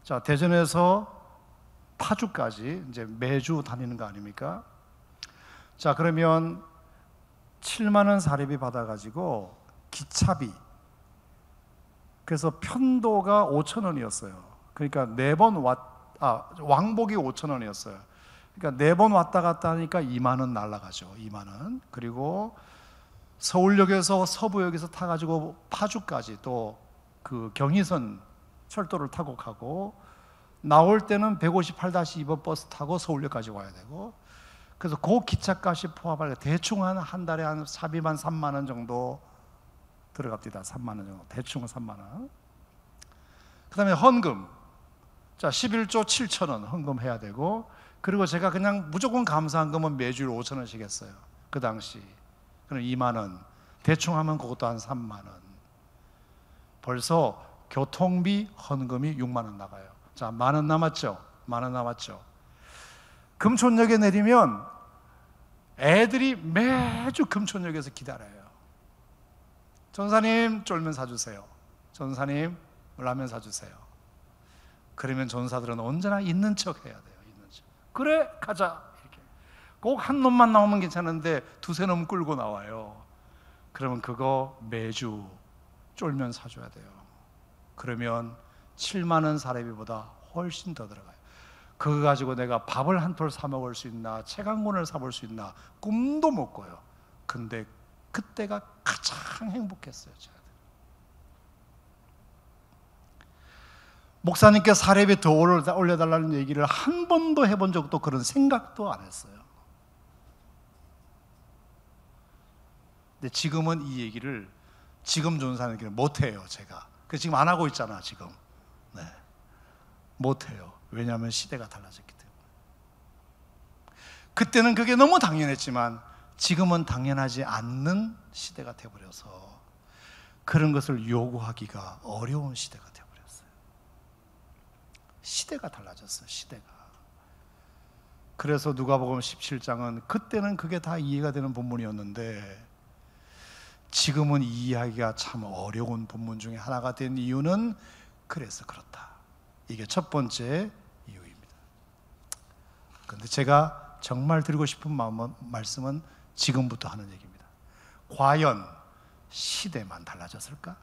자, 대전에서 파주까지 이제 매주 다니는 거 아닙니까? 자, 그러면 7만 원 사례비 받아가지고 기차비, 그래서 편도가 5,000원이었어요. 그러니까 4번 왕복이 5,000원이었어요. 그러니까 4번 왔다 갔다 하니까 2만 원 날라가죠. 2만 원. 그리고 서울역에서 서부역에서 타가지고 파주까지 또 그 경의선 철도를 타고 가고 나올 때는 158-2번 버스 타고 서울역까지 와야 되고. 그래서 그 기차값이 포함하여 대충 한 달에 한 사비만 3만 원 정도 들어갑니다. 3만 원 정도. 대충 3만 원. 그 다음에 헌금. 자, 11조 7천 원 헌금 해야 되고. 그리고 제가 그냥 무조건 감사헌금은 매주일 5천 원씩 했어요. 그 당시. 그럼 2만 원. 대충 하면 그것도 한 3만 원. 벌써 교통비 헌금이 6만 원 나가요. 자, 만 원 남았죠. 만 원 남았죠. 금촌역에 내리면 애들이 매주 금촌역에서 기다려요. 전사님 쫄면 사주세요. 전사님 라면 사주세요. 그러면 전사들은 언제나 있는 척 해야 돼요. 있는 척. 그래 가자. 이렇게. 꼭 한 놈만 나오면 괜찮은데 두세 놈 끌고 나와요. 그러면 그거 매주 쫄면 사줘야 돼요. 그러면 7만원 사례비보다 훨씬 더 들어가요. 그거 가지고 내가 밥을 한 톨 사 먹을 수 있나, 책 한 권을 사 볼 수 있나, 꿈도 못 꿔요. 근데 그때가 가장 행복했어요. 제가. 목사님께 사례비 더 올려달라는 얘기를 한 번도 해본 적도, 그런 생각도 안 했어요. 근데 지금은 이 얘기를 지금 좋은 사람에게는 못해요. 제가. 그 지금 안 하고 있잖아. 지금. 네. 못해요. 왜냐하면 시대가 달라졌기 때문에. 그때는 그게 너무 당연했지만 지금은 당연하지 않는 시대가 되어버려서 그런 것을 요구하기가 어려운 시대가 되어버렸어요. 시대가 달라졌어요. 시대가. 그래서 누가복음 17장은 그때는 그게 다 이해가 되는 본문이었는데 지금은 이해하기가 참 어려운 본문 중에 하나가 된 이유는 그래서 그렇다. 이게 첫 번째 이유입니다. 그런데 제가 정말 드리고 싶은 말씀은 지금부터 하는 얘기입니다. 과연 시대만 달라졌을까?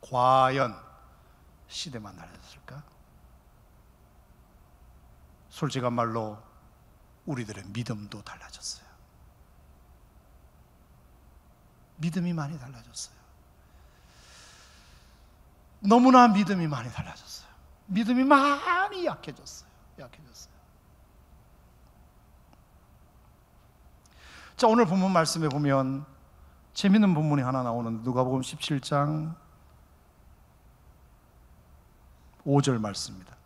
과연 시대만 달라졌을까? 솔직한 말로 우리들의 믿음도 달라졌어요. 믿음이 많이 달라졌어요. 너무나 믿음이 많이 달라졌어요. 믿음이 많이 약해졌어요. 약해졌어요. 자, 오늘 본문 말씀에 보면 재밌는 본문이 하나 나오는데 누가복음 17장 5절 말씀입니다.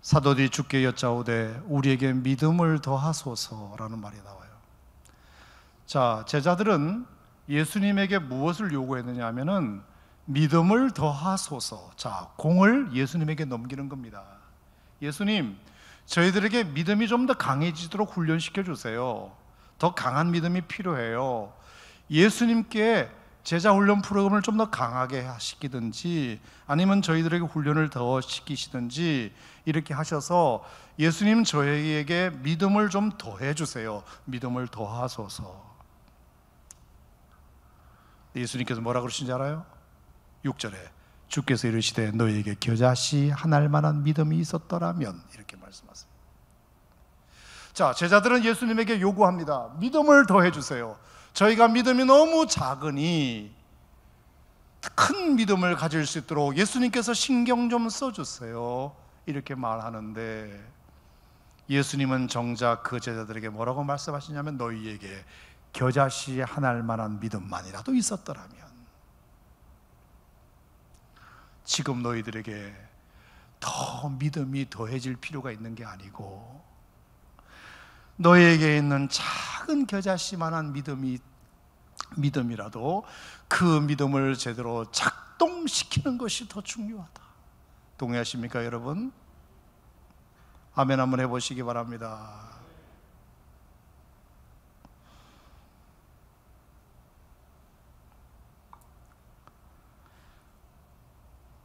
사도들이 주께 여짜오되 우리에게 믿음을 더하소서라는 말이 나와요. 자, 제자들은 예수님에게 무엇을 요구했느냐 하면은 믿음을 더하소서. 자, 공을 예수님에게 넘기는 겁니다. 예수님, 저희들에게 믿음이 좀 더 강해지도록 훈련시켜 주세요. 더 강한 믿음이 필요해요. 예수님께 제자 훈련 프로그램을 좀 더 강하게 시키든지 아니면 저희들에게 훈련을 더 시키시든지 이렇게 하셔서 예수님 저희에게 믿음을 좀 더해 주세요. 믿음을 더하소서. 예수님께서 뭐라 그러신지 알아요? 6절에 주께서 이르시되 너희에게 겨자씨 한 알만한 믿음이 있었더라면, 이렇게 말씀하세요. 자, 제자들은 예수님에게 요구합니다. 믿음을 더해 주세요. 저희가 믿음이 너무 작으니 큰 믿음을 가질 수 있도록 예수님께서 신경 좀 써주세요. 이렇게 말하는데 예수님은 정작 그 제자들에게 뭐라고 말씀하시냐면 너희에게 겨자씨 한 알만한 믿음만이라도 있었더라면, 지금 너희들에게 더 믿음이 더해질 필요가 있는 게 아니고 너희에게 있는 작은 겨자씨만한 믿음이라도 그 믿음을 제대로 작동시키는 것이 더 중요하다. 동의하십니까, 여러분? 아멘 한번 해보시기 바랍니다.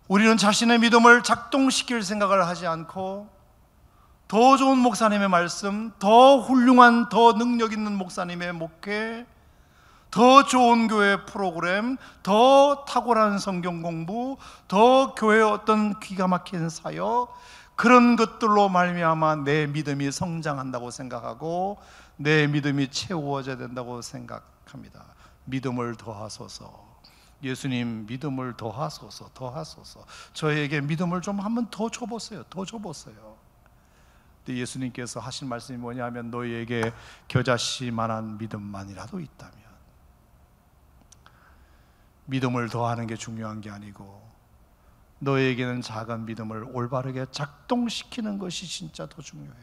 우리는 자신의 믿음을 작동시킬 생각을 하지 않고 더 좋은 목사님의 말씀, 더 훌륭한, 더 능력 있는 목사님의 목회, 더 좋은 교회 프로그램, 더 탁월한 성경 공부, 더 교회의 어떤 기가 막힌 사역, 그런 것들로 말미암아 내 믿음이 성장한다고 생각하고 내 믿음이 채워져야 된다고 생각합니다. 믿음을 더하소서. 예수님, 믿음을 더하소서. 더하소서. 저에게 믿음을 좀 한번 더 줘보세요. 더 줘보세요. 근데 예수님께서 하신 말씀이 뭐냐면 너희에게 겨자씨만한 믿음만이라도 있다면. 믿음을 더하는 게 중요한 게 아니고 너희에게는 작은 믿음을 올바르게 작동시키는 것이 진짜 더 중요해요.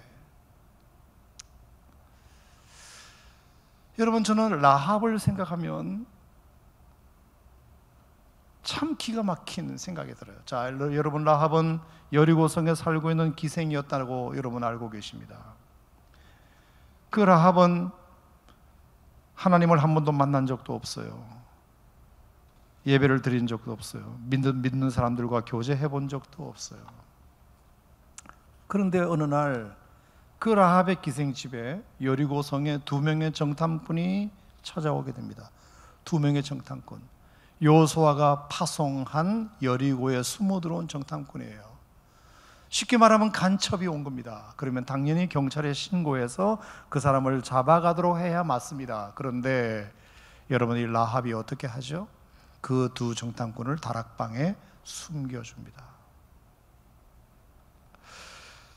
여러분, 저는 라합을 생각하면 참 기가 막힌 생각이 들어요. 자, 여러분, 라합은 여리고성에 살고 있는 기생이었다고 여러분 알고 계십니다. 그 라합은 하나님을 한 번도 만난 적도 없어요. 예배를 드린 적도 없어요. 믿는 사람들과 교제해 본 적도 없어요. 그런데 어느 날 그 라합의 기생집에 여리고성에 두 명의 정탐꾼이 찾아오게 됩니다. 두 명의 정탐꾼. 요수아가 파송한 여리고에 숨어 들어온 정탐꾼이에요. 쉽게 말하면 간첩이 온 겁니다. 그러면 당연히 경찰에 신고해서 그 사람을 잡아가도록 해야 맞습니다. 그런데 여러분, 이 라합이 어떻게 하죠? 그 두 정탐꾼을 다락방에 숨겨줍니다.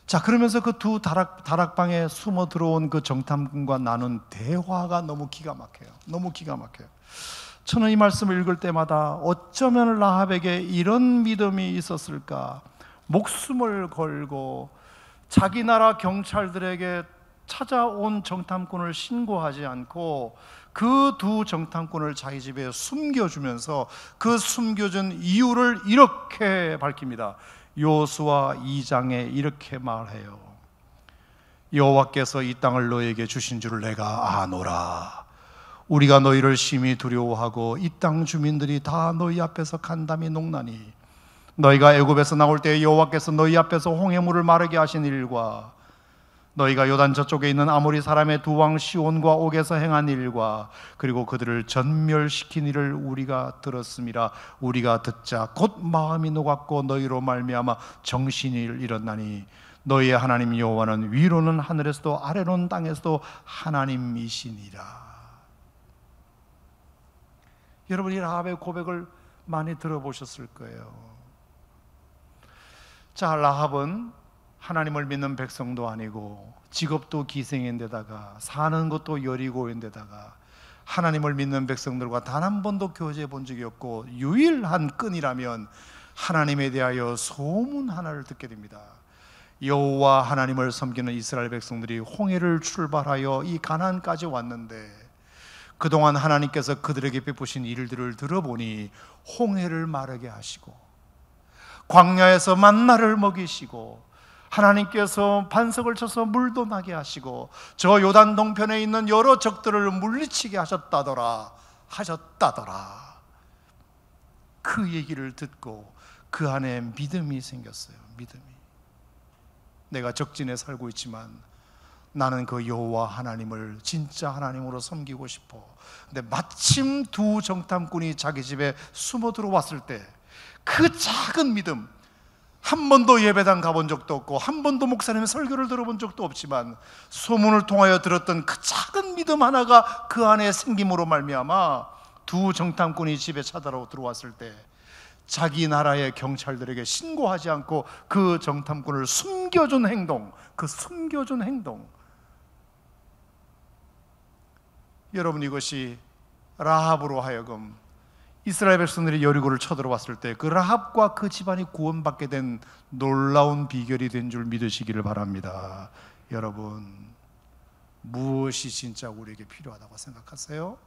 자, 그러면서 그 두 다락방에 숨어 들어온 그 정탐꾼과 나눈 대화가 너무 기가 막혀요. 너무 기가 막혀요. 저는 이 말씀을 읽을 때마다 어쩌면 라합에게 이런 믿음이 있었을까? 목숨을 걸고 자기 나라 경찰들에게 찾아온 정탐꾼을 신고하지 않고 그 두 정탐꾼을 자기 집에 숨겨주면서 그 숨겨준 이유를 이렇게 밝힙니다. 요수아 2장에 이렇게 말해요. 여호와께서 이 땅을 너에게 주신 줄을 내가 아노라. 우리가 너희를 심히 두려워하고 이 땅 주민들이 다 너희 앞에서 간담이 녹나니 너희가 애굽에서 나올 때 여호와께서 너희 앞에서 홍해물을 마르게 하신 일과 너희가 요단 저쪽에 있는 아모리 사람의 두 왕 시온과 옥에서 행한 일과 그리고 그들을 전멸시킨 일을 우리가 들었음이라. 우리가 듣자 곧 마음이 녹았고 너희로 말미암아 정신이 잃었나니 너희의 하나님 여호와는 위로는 하늘에서도 아래로는 땅에서도 하나님이시니라. 여러분이 라합의 고백을 많이 들어보셨을 거예요. 자, 라합은 하나님을 믿는 백성도 아니고 직업도 기생인데다가 사는 것도 여리고인데다가 하나님을 믿는 백성들과 단 한 번도 교제해 본 적이 없고 유일한 끈이라면 하나님에 대하여 소문 하나를 듣게 됩니다. 여호와 하나님을 섬기는 이스라엘 백성들이 홍해를 출발하여 이 가나안까지 왔는데 그동안 하나님께서 그들에게 베푸신 일들을 들어보니 홍해를 마르게 하시고 광야에서 만나를 먹이시고 하나님께서 반석을 쳐서 물도 나게 하시고 저 요단 동편에 있는 여러 적들을 물리치게 하셨다더라. 그 얘기를 듣고 그 안에 믿음이 생겼어요. 믿음이. 내가 적진에 살고 있지만 나는 그 여호와 하나님을 진짜 하나님으로 섬기고 싶어. 근데 마침 두 정탐꾼이 자기 집에 숨어 들어왔을 때 그 작은 믿음, 한 번도 예배당 가본 적도 없고 한 번도 목사님의 설교를 들어본 적도 없지만 소문을 통하여 들었던 그 작은 믿음 하나가 그 안에 생김으로 말미암아 두 정탐꾼이 집에 찾아러 들어왔을 때 자기 나라의 경찰들에게 신고하지 않고 그 정탐꾼을 숨겨준 행동, 그 숨겨준 행동, 여러분, 이것이 라합으로 하여금 이스라엘 백성들이 여리고를 쳐들어왔을 때 그 라합과 그 집안이 구원받게 된 놀라운 비결이 된 줄 믿으시기를 바랍니다. 여러분, 무엇이 진짜 우리에게 필요하다고 생각하세요?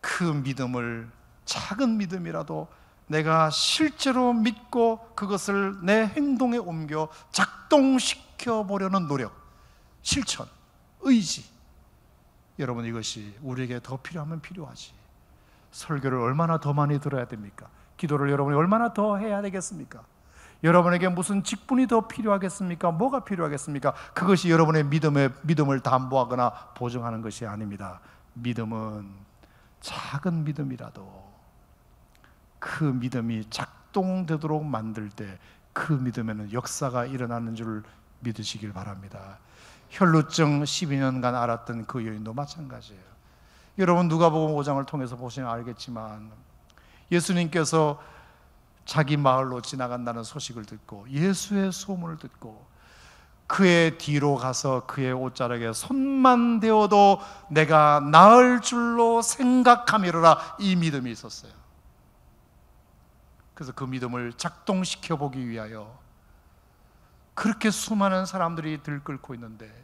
그 믿음을, 작은 믿음이라도 내가 실제로 믿고 그것을 내 행동에 옮겨 작동시켜 보려는 노력, 실천, 의지, 여러분, 이것이 우리에게 더 필요하면 필요하지. 설교를 얼마나 더 많이 들어야 됩니까? 기도를 여러분이 얼마나 더 해야 되겠습니까? 여러분에게 무슨 직분이 더 필요하겠습니까? 뭐가 필요하겠습니까? 그것이 여러분의 믿음을 담보하거나 보증하는 것이 아닙니다. 믿음은 작은 믿음이라도 그 믿음이 작동되도록 만들 때 그 믿음에는 역사가 일어나는 줄 믿으시길 바랍니다. 혈루증 12년간 앓았던 그 여인도 마찬가지예요. 여러분, 누가복음 5장을 통해서 보시면 알겠지만 예수님께서 자기 마을로 지나간다는 소식을 듣고 예수의 소문을 듣고 그의 뒤로 가서 그의 옷자락에 손만 대어도 내가 나을 줄로 생각함이로라. 이 믿음이 있었어요. 그래서 그 믿음을 작동시켜 보기 위하여 그렇게 수많은 사람들이 들끓고 있는데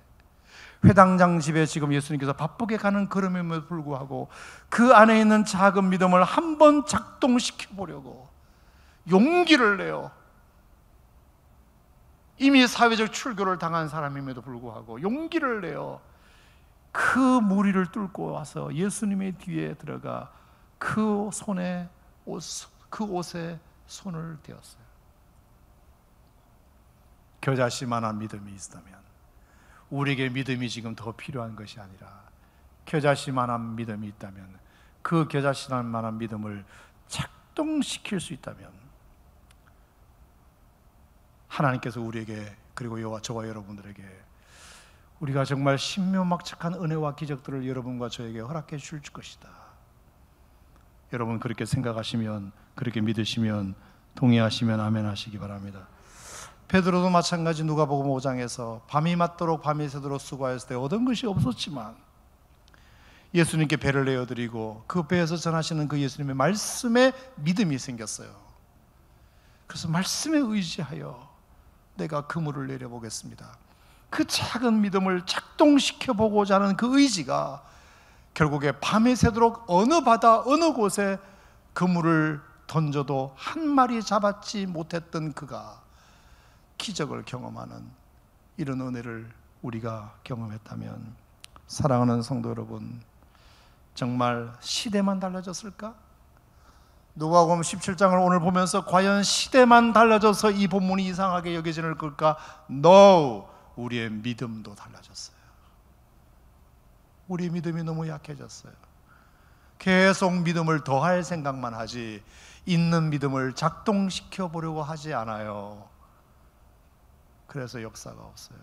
회당장 집에 지금 예수님께서 바쁘게 가는 걸음에도 불구하고 그 안에 있는 작은 믿음을 한번 작동시켜 보려고 용기를 내요. 이미 사회적 출교를 당한 사람임에도 불구하고 용기를 내요. 그 무리를 뚫고 와서 예수님의 뒤에 들어가 그 옷에 손을 대었어요. 겨자씨만한 믿음이 있다면 우리에게 믿음이 지금 더 필요한 것이 아니라 겨자씨만한 믿음이 있다면 그 겨자씨날 만한 믿음을 작동시킬 수 있다면 하나님께서 우리에게, 그리고 저와 여러분들에게 우리가 정말 신묘막측한 은혜와 기적들을 여러분과 저에게 허락해 주실 것이다. 여러분 그렇게 생각하시면, 그렇게 믿으시면, 동의하시면 아멘 하시기 바랍니다. 베드로도 마찬가지 누가복음 5장에서 밤이 맞도록 밤이 새도록 수고하였을 때 얻은 것이 없었지만 예수님께 배를 내어드리고 그 배에서 전하시는 그 예수님의 말씀에 믿음이 생겼어요. 그래서 말씀에 의지하여 내가 그물을 내려보겠습니다. 그 작은 믿음을 작동시켜 보고자 하는 그 의지가 결국에 밤이 새도록 어느 바다 어느 곳에 그물을 던져도 한 마리 잡았지 못했던 그가 기적을 경험하는 이런 은혜를 우리가 경험했다면, 사랑하는 성도 여러분, 정말 시대만 달라졌을까? 누가복음 17장을 오늘 보면서 과연 시대만 달라져서 이 본문이 이상하게 여겨지는 걸까? No! 우리의 믿음도 달라졌어요. 우리의 믿음이 너무 약해졌어요. 계속 믿음을 더할 생각만 하지 있는 믿음을 작동시켜 보려고 하지 않아요. 그래서 역사가 없어요.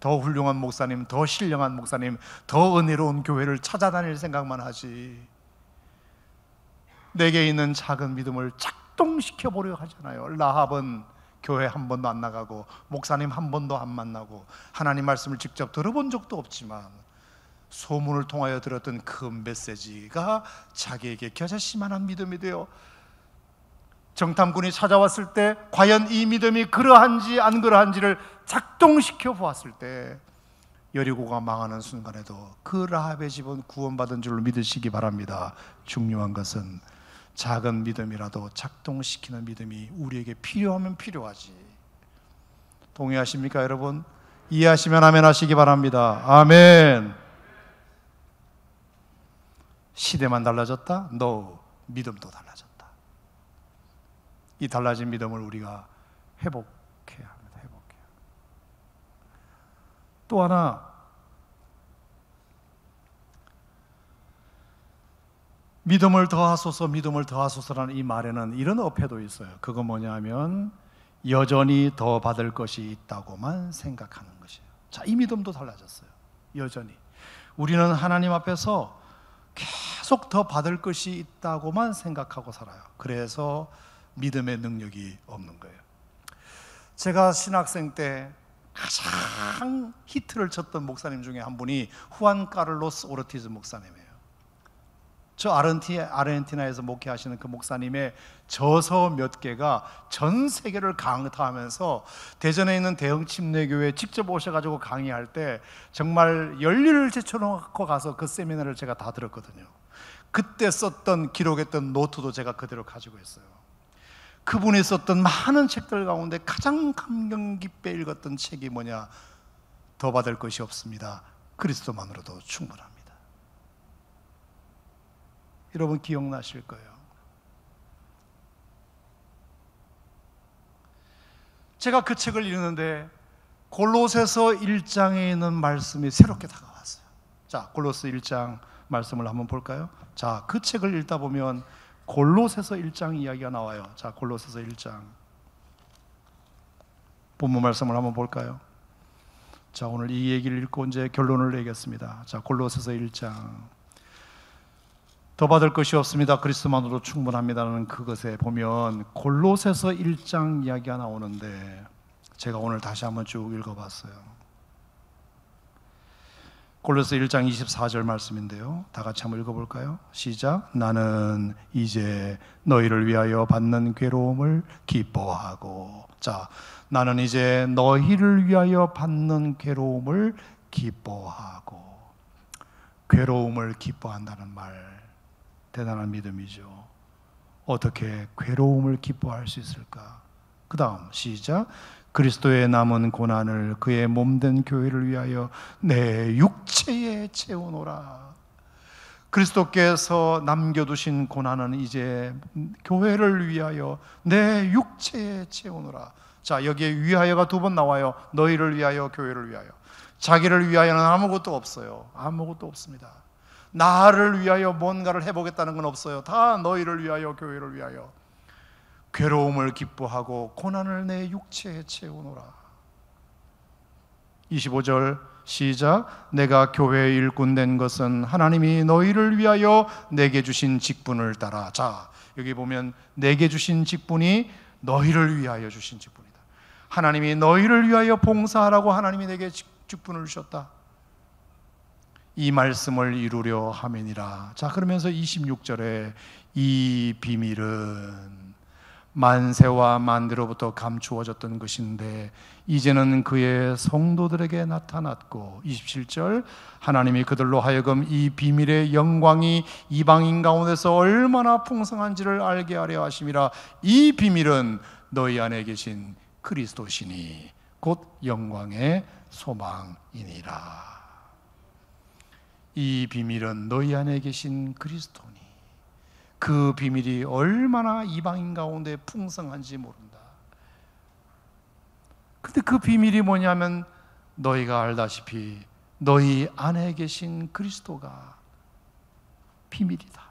더 훌륭한 목사님, 더 신령한 목사님, 더 은혜로운 교회를 찾아다닐 생각만 하지 내게 있는 작은 믿음을 작동시켜 보려 하잖아요. 라합은 교회 한 번도 안 나가고 목사님 한 번도 안 만나고 하나님 말씀을 직접 들어본 적도 없지만 소문을 통하여 들었던 그 메시지가 자기에게 겨자씨만한 믿음이 되어 정탐꾼이 찾아왔을 때 과연 이 믿음이 그러한지 안 그러한지를 작동시켜 보았을 때 여리고가 망하는 순간에도 그 라합의 집은 구원받은 줄로 믿으시기 바랍니다. 중요한 것은 작은 믿음이라도 작동시키는 믿음이 우리에게 필요하면 필요하지. 동의하십니까 여러분? 이해하시면 아멘 하시기 바랍니다. 아멘. 시대만 달라졌다? No. 믿음도 달라졌다. 이 달라진 믿음을 우리가 회복해야 합니다. 회복해야. 또 하나, 믿음을 더하소서, 믿음을 더하소서라는 이 말에는 이런 어폐도 있어요. 그거 뭐냐면 여전히 더 받을 것이 있다고만 생각하는 것이에요. 자, 이 믿음도 달라졌어요. 여전히 우리는 하나님 앞에서 계속 더 받을 것이 있다고만 생각하고 살아요. 그래서 믿음의 능력이 없는 거예요. 제가 신학생 때 가장 히트를 쳤던 목사님 중에 한 분이 후안 카를로스 오르티즈 목사님이에요. 저 아르헨티나에서 목회하시는 그 목사님의 저서 몇 개가 전 세계를 강타하면서 대전에 있는 대형 침례교회에 직접 오셔가지고 강의할 때 정말 열일을 제쳐놓고 가서 그 세미나를 제가 다 들었거든요. 그때 썼던, 기록했던 노트도 제가 그대로 가지고 있어요. 그분이 썼던 많은 책들 가운데 가장 감명 깊게 읽었던 책이 뭐냐? 더 받을 것이 없습니다. 그리스도만으로도 충분합니다. 여러분 기억나실 거예요. 제가 그 책을 읽는데 골로새서 1장에 있는 말씀이 새롭게 다가왔어요. 자, 골로새 1장 말씀을 한번 볼까요? 자, 그 책을 읽다 보면 골로새서 1장 이야기가 나와요. 자, 골로새서 1장 본문 말씀을 한번 볼까요? 자, 오늘 이 얘기를 읽고 이제 결론을 내겠습니다. 자, 골로새서 1장 더 받을 것이 없습니다. 그리스도만으로 충분합니다라는 그것에 보면 골로새서 1장 이야기가 나오는데 제가 오늘 다시 한번 쭉 읽어봤어요. 골로새서 1장 24절 말씀인데요. 다 같이 한번 읽어볼까요? 시작! 나는 이제 너희를 위하여 받는 괴로움을 기뻐하고. 자, 나는 이제 너희를 위하여 받는 괴로움을 기뻐하고. 괴로움을 기뻐한다는 말 대단한 믿음이죠. 어떻게 괴로움을 기뻐할 수 있을까? 그 다음 시작. 그리스도의 남은 고난을 그의 몸된 교회를 위하여 내 육체에 채우노라. 그리스도께서 남겨두신 고난은 이제 교회를 위하여 내 육체에 채우노라. 자, 여기에 위하여가 두 번 나와요. 너희를 위하여, 교회를 위하여. 자기를 위하여는 아무것도 없어요. 아무것도 없습니다. 나를 위하여 뭔가를 해보겠다는 건 없어요. 다 너희를 위하여, 교회를 위하여. 괴로움을 기뻐하고 고난을 내 육체에 채우노라. 25절 시작. 내가 교회의 일꾼 된 것은 하나님이 너희를 위하여 내게 주신 직분을 따라. 자, 여기 보면 내게 주신 직분이 너희를 위하여 주신 직분이다. 하나님이 너희를 위하여 봉사하라고 하나님이 내게 직분을 주셨다. 이 말씀을 이루려 함이니라. 자, 그러면서 26절에 이 비밀은 만세와 만대로부터 감추어졌던 것인데 이제는 그의 성도들에게 나타났고, 27절 하나님이 그들로 하여금 이 비밀의 영광이 이방인 가운데서 얼마나 풍성한지를 알게 하려 하심이라. 이 비밀은 너희 안에 계신 그리스도시니 곧 영광의 소망이니라. 이 비밀은 너희 안에 계신 그리스도니. 그 비밀이 얼마나 이방인 가운데 풍성한지 모른다. 근데 그 비밀이 뭐냐면 너희가 알다시피 너희 안에 계신 그리스도가 비밀이다.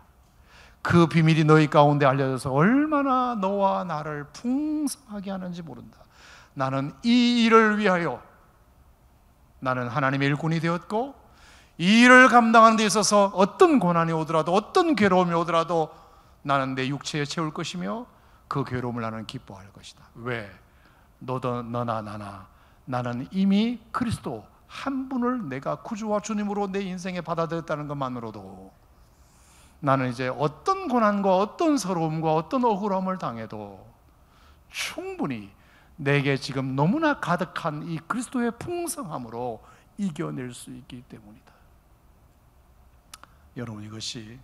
그 비밀이 너희 가운데 알려져서 얼마나 너와 나를 풍성하게 하는지 모른다. 나는 이 일을 위하여, 나는 하나님의 일꾼이 되었고, 이 일을 감당하는 데 있어서 어떤 고난이 오더라도, 어떤 괴로움이 오더라도 나는 내 육체에 채울 것이며 그 괴로움을 나는 기뻐할 것이다. 왜? 너도 너나 나나 나는 이미 그리스도 한 분을 내가 구주와 주님으로 내 인생에 받아들였다는 것만으로도 나는 이제 어떤 고난과 어떤 서러움과 어떤 억울함을 당해도 충분히 내게 지금 너무나 가득한 이 그리스도의 풍성함으로 이겨낼 수 있기 때문이다. 여러분, 이것이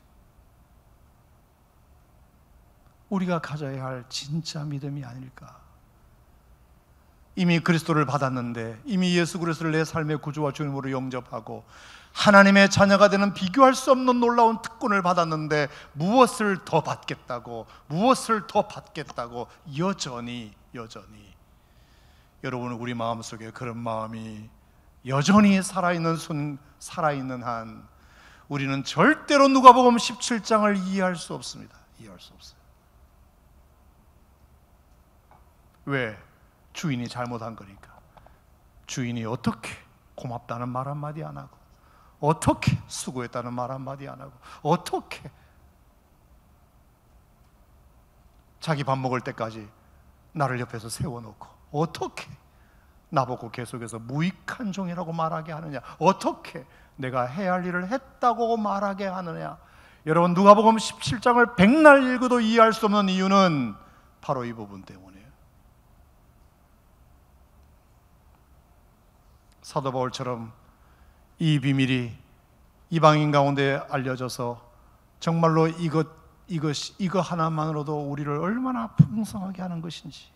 우리가 가져야 할 진짜 믿음이 아닐까? 이미 그리스도를 받았는데, 이미 예수 그리스도를 내 삶의 구주와 주님으로 영접하고 하나님의 자녀가 되는 비교할 수 없는 놀라운 특권을 받았는데 무엇을 더 받겠다고, 무엇을 더 받겠다고 여전히 여러분, 우리 마음속에 그런 마음이 여전히 살아있는 한 우리는 절대로 누가복음 17장을 이해할 수 없습니다. 이해할 수 없어요. 왜? 주인이 잘못한 거니까. 주인이 어떻게 고맙다는 말 한마디 안 하고, 어떻게 수고했다는 말 한마디 안 하고, 어떻게 자기 밥 먹을 때까지 나를 옆에서 세워놓고, 어떻게 나보고 계속해서 무익한 종이라고 말하게 하느냐, 어떻게 내가 해야 할 일을 했다고 말하게 하느냐. 여러분, 누가복음 17장을 백날 읽어도 이해할 수 없는 이유는 바로 이 부분 때문이에요. 사도 바울처럼 이 비밀이 이방인 가운데 알려져서 정말로 이거 하나만으로도 우리를 얼마나 풍성하게 하는 것인지,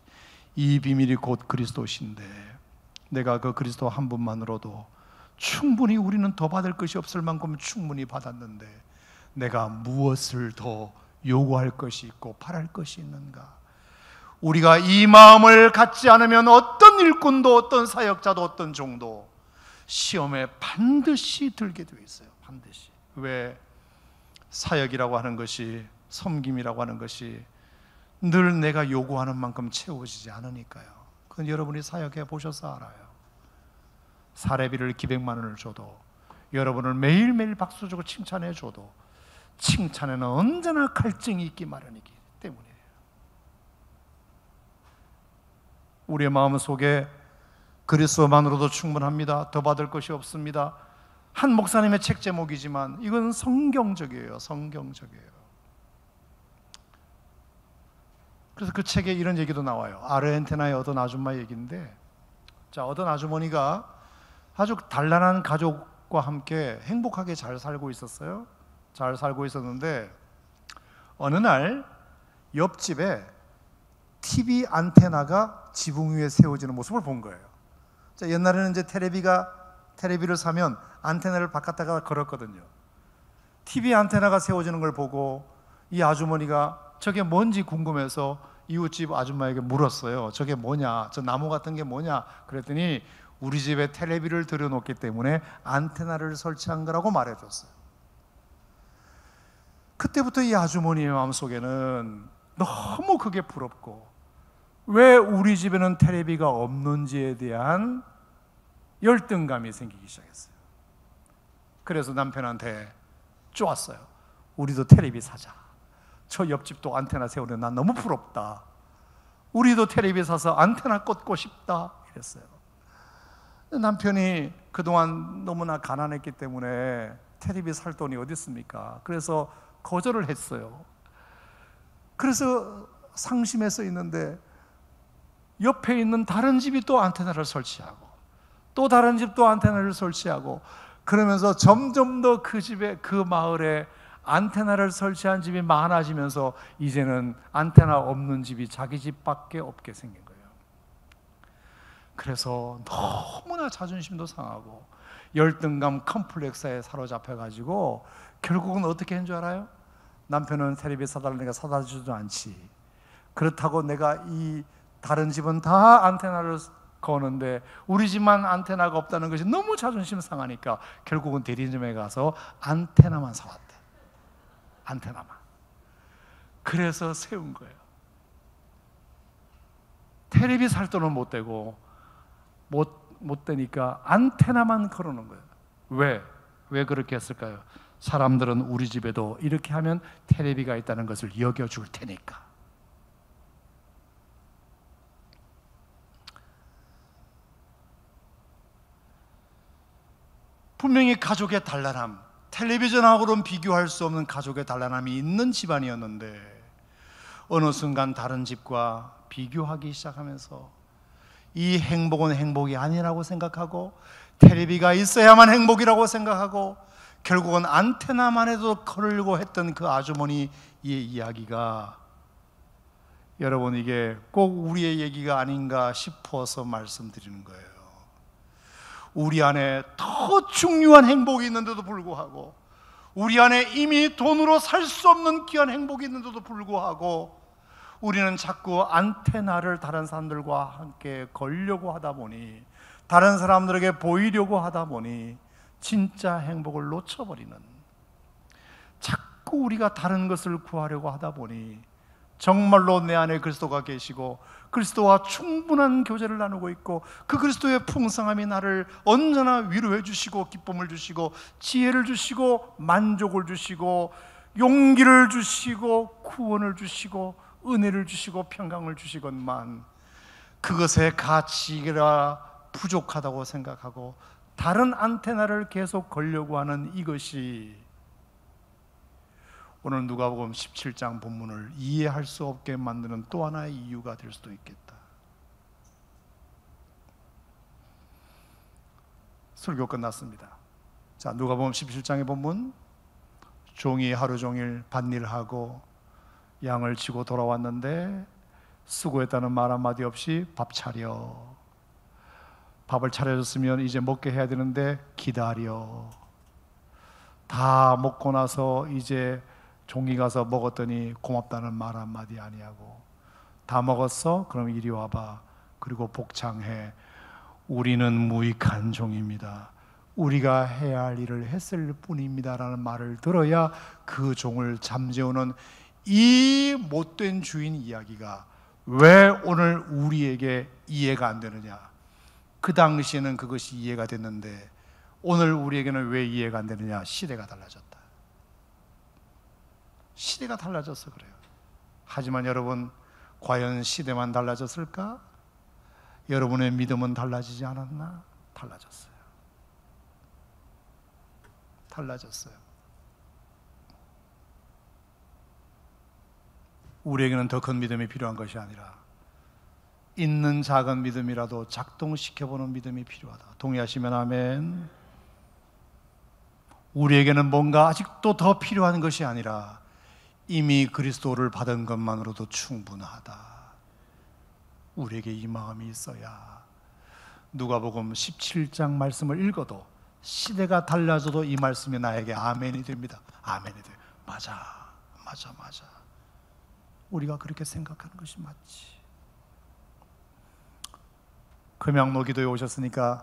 이 비밀이 곧 그리스도신데 내가 그 그리스도 한 분만으로도 충분히, 우리는 더 받을 것이 없을 만큼 충분히 받았는데 내가 무엇을 더 요구할 것이 있고 바랄 것이 있는가. 우리가 이 마음을 갖지 않으면 어떤 일꾼도, 어떤 사역자도, 어떤 종도 시험에 반드시 들게 되어 있어요. 반드시. 왜? 사역이라고 하는 것이, 섬김이라고 하는 것이 늘 내가 요구하는 만큼 채워지지 않으니까요. 여러분이 사역해 보셔서 알아요. 사례비를 200만 원을 줘도, 여러분을 매일매일 박수 주고 칭찬해 줘도 칭찬에는 언제나 갈증이 있기 마련이기 때문이에요. 우리의 마음속에 그리스도만으로도 충분합니다, 더 받을 것이 없습니다, 한 목사님의 책 제목이지만 이건 성경적이에요. 성경적이에요. 그래서 그 책에 이런 얘기도 나와요. 아르헨티나의 어떤 아줌마 얘기인데, 자, 어떤 아주머니가 아주 단란한 가족과 함께 행복하게 잘 살고 있었어요. 잘 살고 있었는데 어느 날 옆집에 TV 안테나가 지붕 위에 세워지는 모습을 본 거예요. 자, 옛날에는 이제 텔레비를 사면 안테나를 바깥에다가 걸었거든요. TV 안테나가 세워지는 걸 보고 이 아주머니가 저게 뭔지 궁금해서 이웃집 아줌마에게 물었어요. 저게 뭐냐, 저 나무 같은 게 뭐냐. 그랬더니 우리 집에 텔레비를 들여놓기 때문에 안테나를 설치한 거라고 말해줬어요. 그때부터 이 아주머니의 마음속에는 너무 그게 부럽고 왜 우리 집에는 테레비가 없는지에 대한 열등감이 생기기 시작했어요. 그래서 남편한테 쪼았어요. 우리도 테레비 사자. 저 옆집도 안테나 세우는 난 너무 부럽다. 우리도 테레비 사서 안테나 꽂고 싶다. 이랬어요. 남편이 그동안 너무나 가난했기 때문에 테레비 살 돈이 어디 있습니까? 그래서 거절을 했어요. 그래서 상심해서 있는데 옆에 있는 다른 집이 또 안테나를 설치하고 또 다른 집도 안테나를 설치하고 그러면서 점점 더 그 집에 그 마을에 안테나를 설치한 집이 많아지면서 이제는 안테나 없는 집이 자기 집밖에 없게 생긴 거예요. 그래서 너무나 자존심도 상하고 열등감 컴플렉스에 사로잡혀가지고 결국은 어떻게 한 줄 알아요? 남편은 테레비 사달라니까 사다 주지도 않지. 그렇다고 내가 이 다른 집은 다 안테나를 거는데 우리 집만 안테나가 없다는 것이 너무 자존심 상하니까 결국은 대리점에 가서 안테나만 사왔대. 안테나만. 그래서 세운 거예요. 테레비 살 돈은 못 되고 못 되니까 안테나만 걸어놓은 거예요. 왜 그렇게 했을까요? 사람들은 우리 집에도 이렇게 하면 테레비가 있다는 것을 여겨줄 테니까. 분명히 가족의 단란함, 텔레비전하고는 비교할 수 없는 가족의 단란함이 있는 집안이었는데 어느 순간 다른 집과 비교하기 시작하면서 이 행복은 행복이 아니라고 생각하고 텔레비가 있어야만 행복이라고 생각하고 결국은 안테나만 해도 걸으려고 했던 그 아주머니의 이야기가, 여러분 이게 꼭 우리의 얘기가 아닌가 싶어서 말씀드리는 거예요. 우리 안에 더 중요한 행복이 있는데도 불구하고 우리 안에 이미 돈으로 살 수 없는 귀한 행복이 있는데도 불구하고 우리는 자꾸 안테나를 다른 사람들과 함께 걸려고 하다 보니, 다른 사람들에게 보이려고 하다 보니 진짜 행복을 놓쳐버리는, 자꾸 우리가 다른 것을 구하려고 하다 보니 정말로 내 안에 그리스도가 계시고 그리스도와 충분한 교제를 나누고 있고 그 그리스도의 풍성함이 나를 언제나 위로해 주시고 기쁨을 주시고 지혜를 주시고 만족을 주시고 용기를 주시고 구원을 주시고 은혜를 주시고 평강을 주시건만 그것의 가치가 부족하다고 생각하고 다른 안테나를 계속 걸려고 하는 이것이 오늘 누가복음 17장 본문을 이해할 수 없게 만드는 또 하나의 이유가 될 수도 있겠다. 설교 끝났습니다. 자, 누가복음 17장의 본문. 종이 하루 종일 밭일하고 양을 치고 돌아왔는데 수고했다는 말 한마디 없이 밥 차려. 밥을 차려줬으면 이제 먹게 해야 되는데 기다려. 다 먹고 나서 이제 종이 가서 먹었더니 고맙다는 말 한마디 아니하고, 다 먹었어? 그럼 이리 와봐. 그리고 복창해. 우리는 무익한 종입니다. 우리가 해야 할 일을 했을 뿐입니다 라는 말을 들어야 그 종을 잠재우는 이 못된 주인 이야기가 왜 오늘 우리에게 이해가 안 되느냐. 그 당시에는 그것이 이해가 됐는데 오늘 우리에게는 왜 이해가 안 되느냐? 시대가 달라졌다. 시대가 달라져서 그래요. 하지만 여러분, 과연 시대만 달라졌을까? 여러분의 믿음은 달라지지 않았나? 달라졌어요. 달라졌어요. 우리에게는 더 큰 믿음이 필요한 것이 아니라 있는 작은 믿음이라도 작동시켜보는 믿음이 필요하다. 동의하시면 아멘. 우리에게는 뭔가 아직도 더 필요한 것이 아니라 이미 그리스도를 받은 것만으로도 충분하다. 우리에게 이 마음이 있어야 누가복음 17장 말씀을 읽어도 시대가 달라져도 이 말씀이 나에게 아멘이 됩니다. 아멘이 돼요. 맞아, 맞아, 맞아. 우리가 그렇게 생각하는 것이 맞지. 금양로 기도에 오셨으니까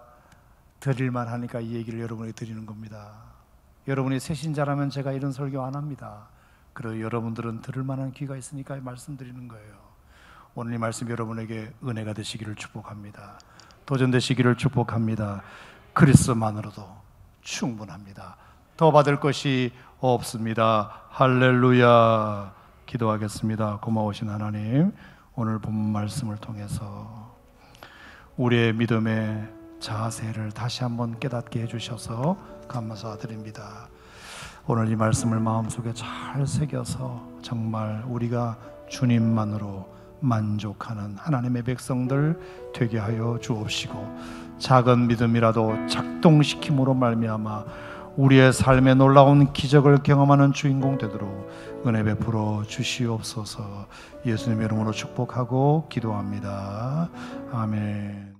드릴만 하니까 이 얘기를 여러분에게 드리는 겁니다. 여러분이 새신자라면 제가 이런 설교 안 합니다. 그리고 여러분들은 들을 만한 귀가 있으니까 말씀드리는 거예요. 오늘 이 말씀 여러분에게 은혜가 되시기를 축복합니다. 도전되시기를 축복합니다. 그리스도만으로도 충분합니다. 더 받을 것이 없습니다. 할렐루야. 기도하겠습니다. 고마우신 하나님, 오늘 본 말씀을 통해서 우리의 믿음의 자세를 다시 한번 깨닫게 해주셔서 감사드립니다. 오늘 이 말씀을 마음속에 잘 새겨서 정말 우리가 주님만으로 만족하는 하나님의 백성들 되게 하여 주옵시고, 작은 믿음이라도 작동시킴으로 말미암아 우리의 삶에 놀라운 기적을 경험하는 주인공 되도록 은혜 베풀어 주시옵소서. 예수님 이름으로 축복하고 기도합니다. 아멘.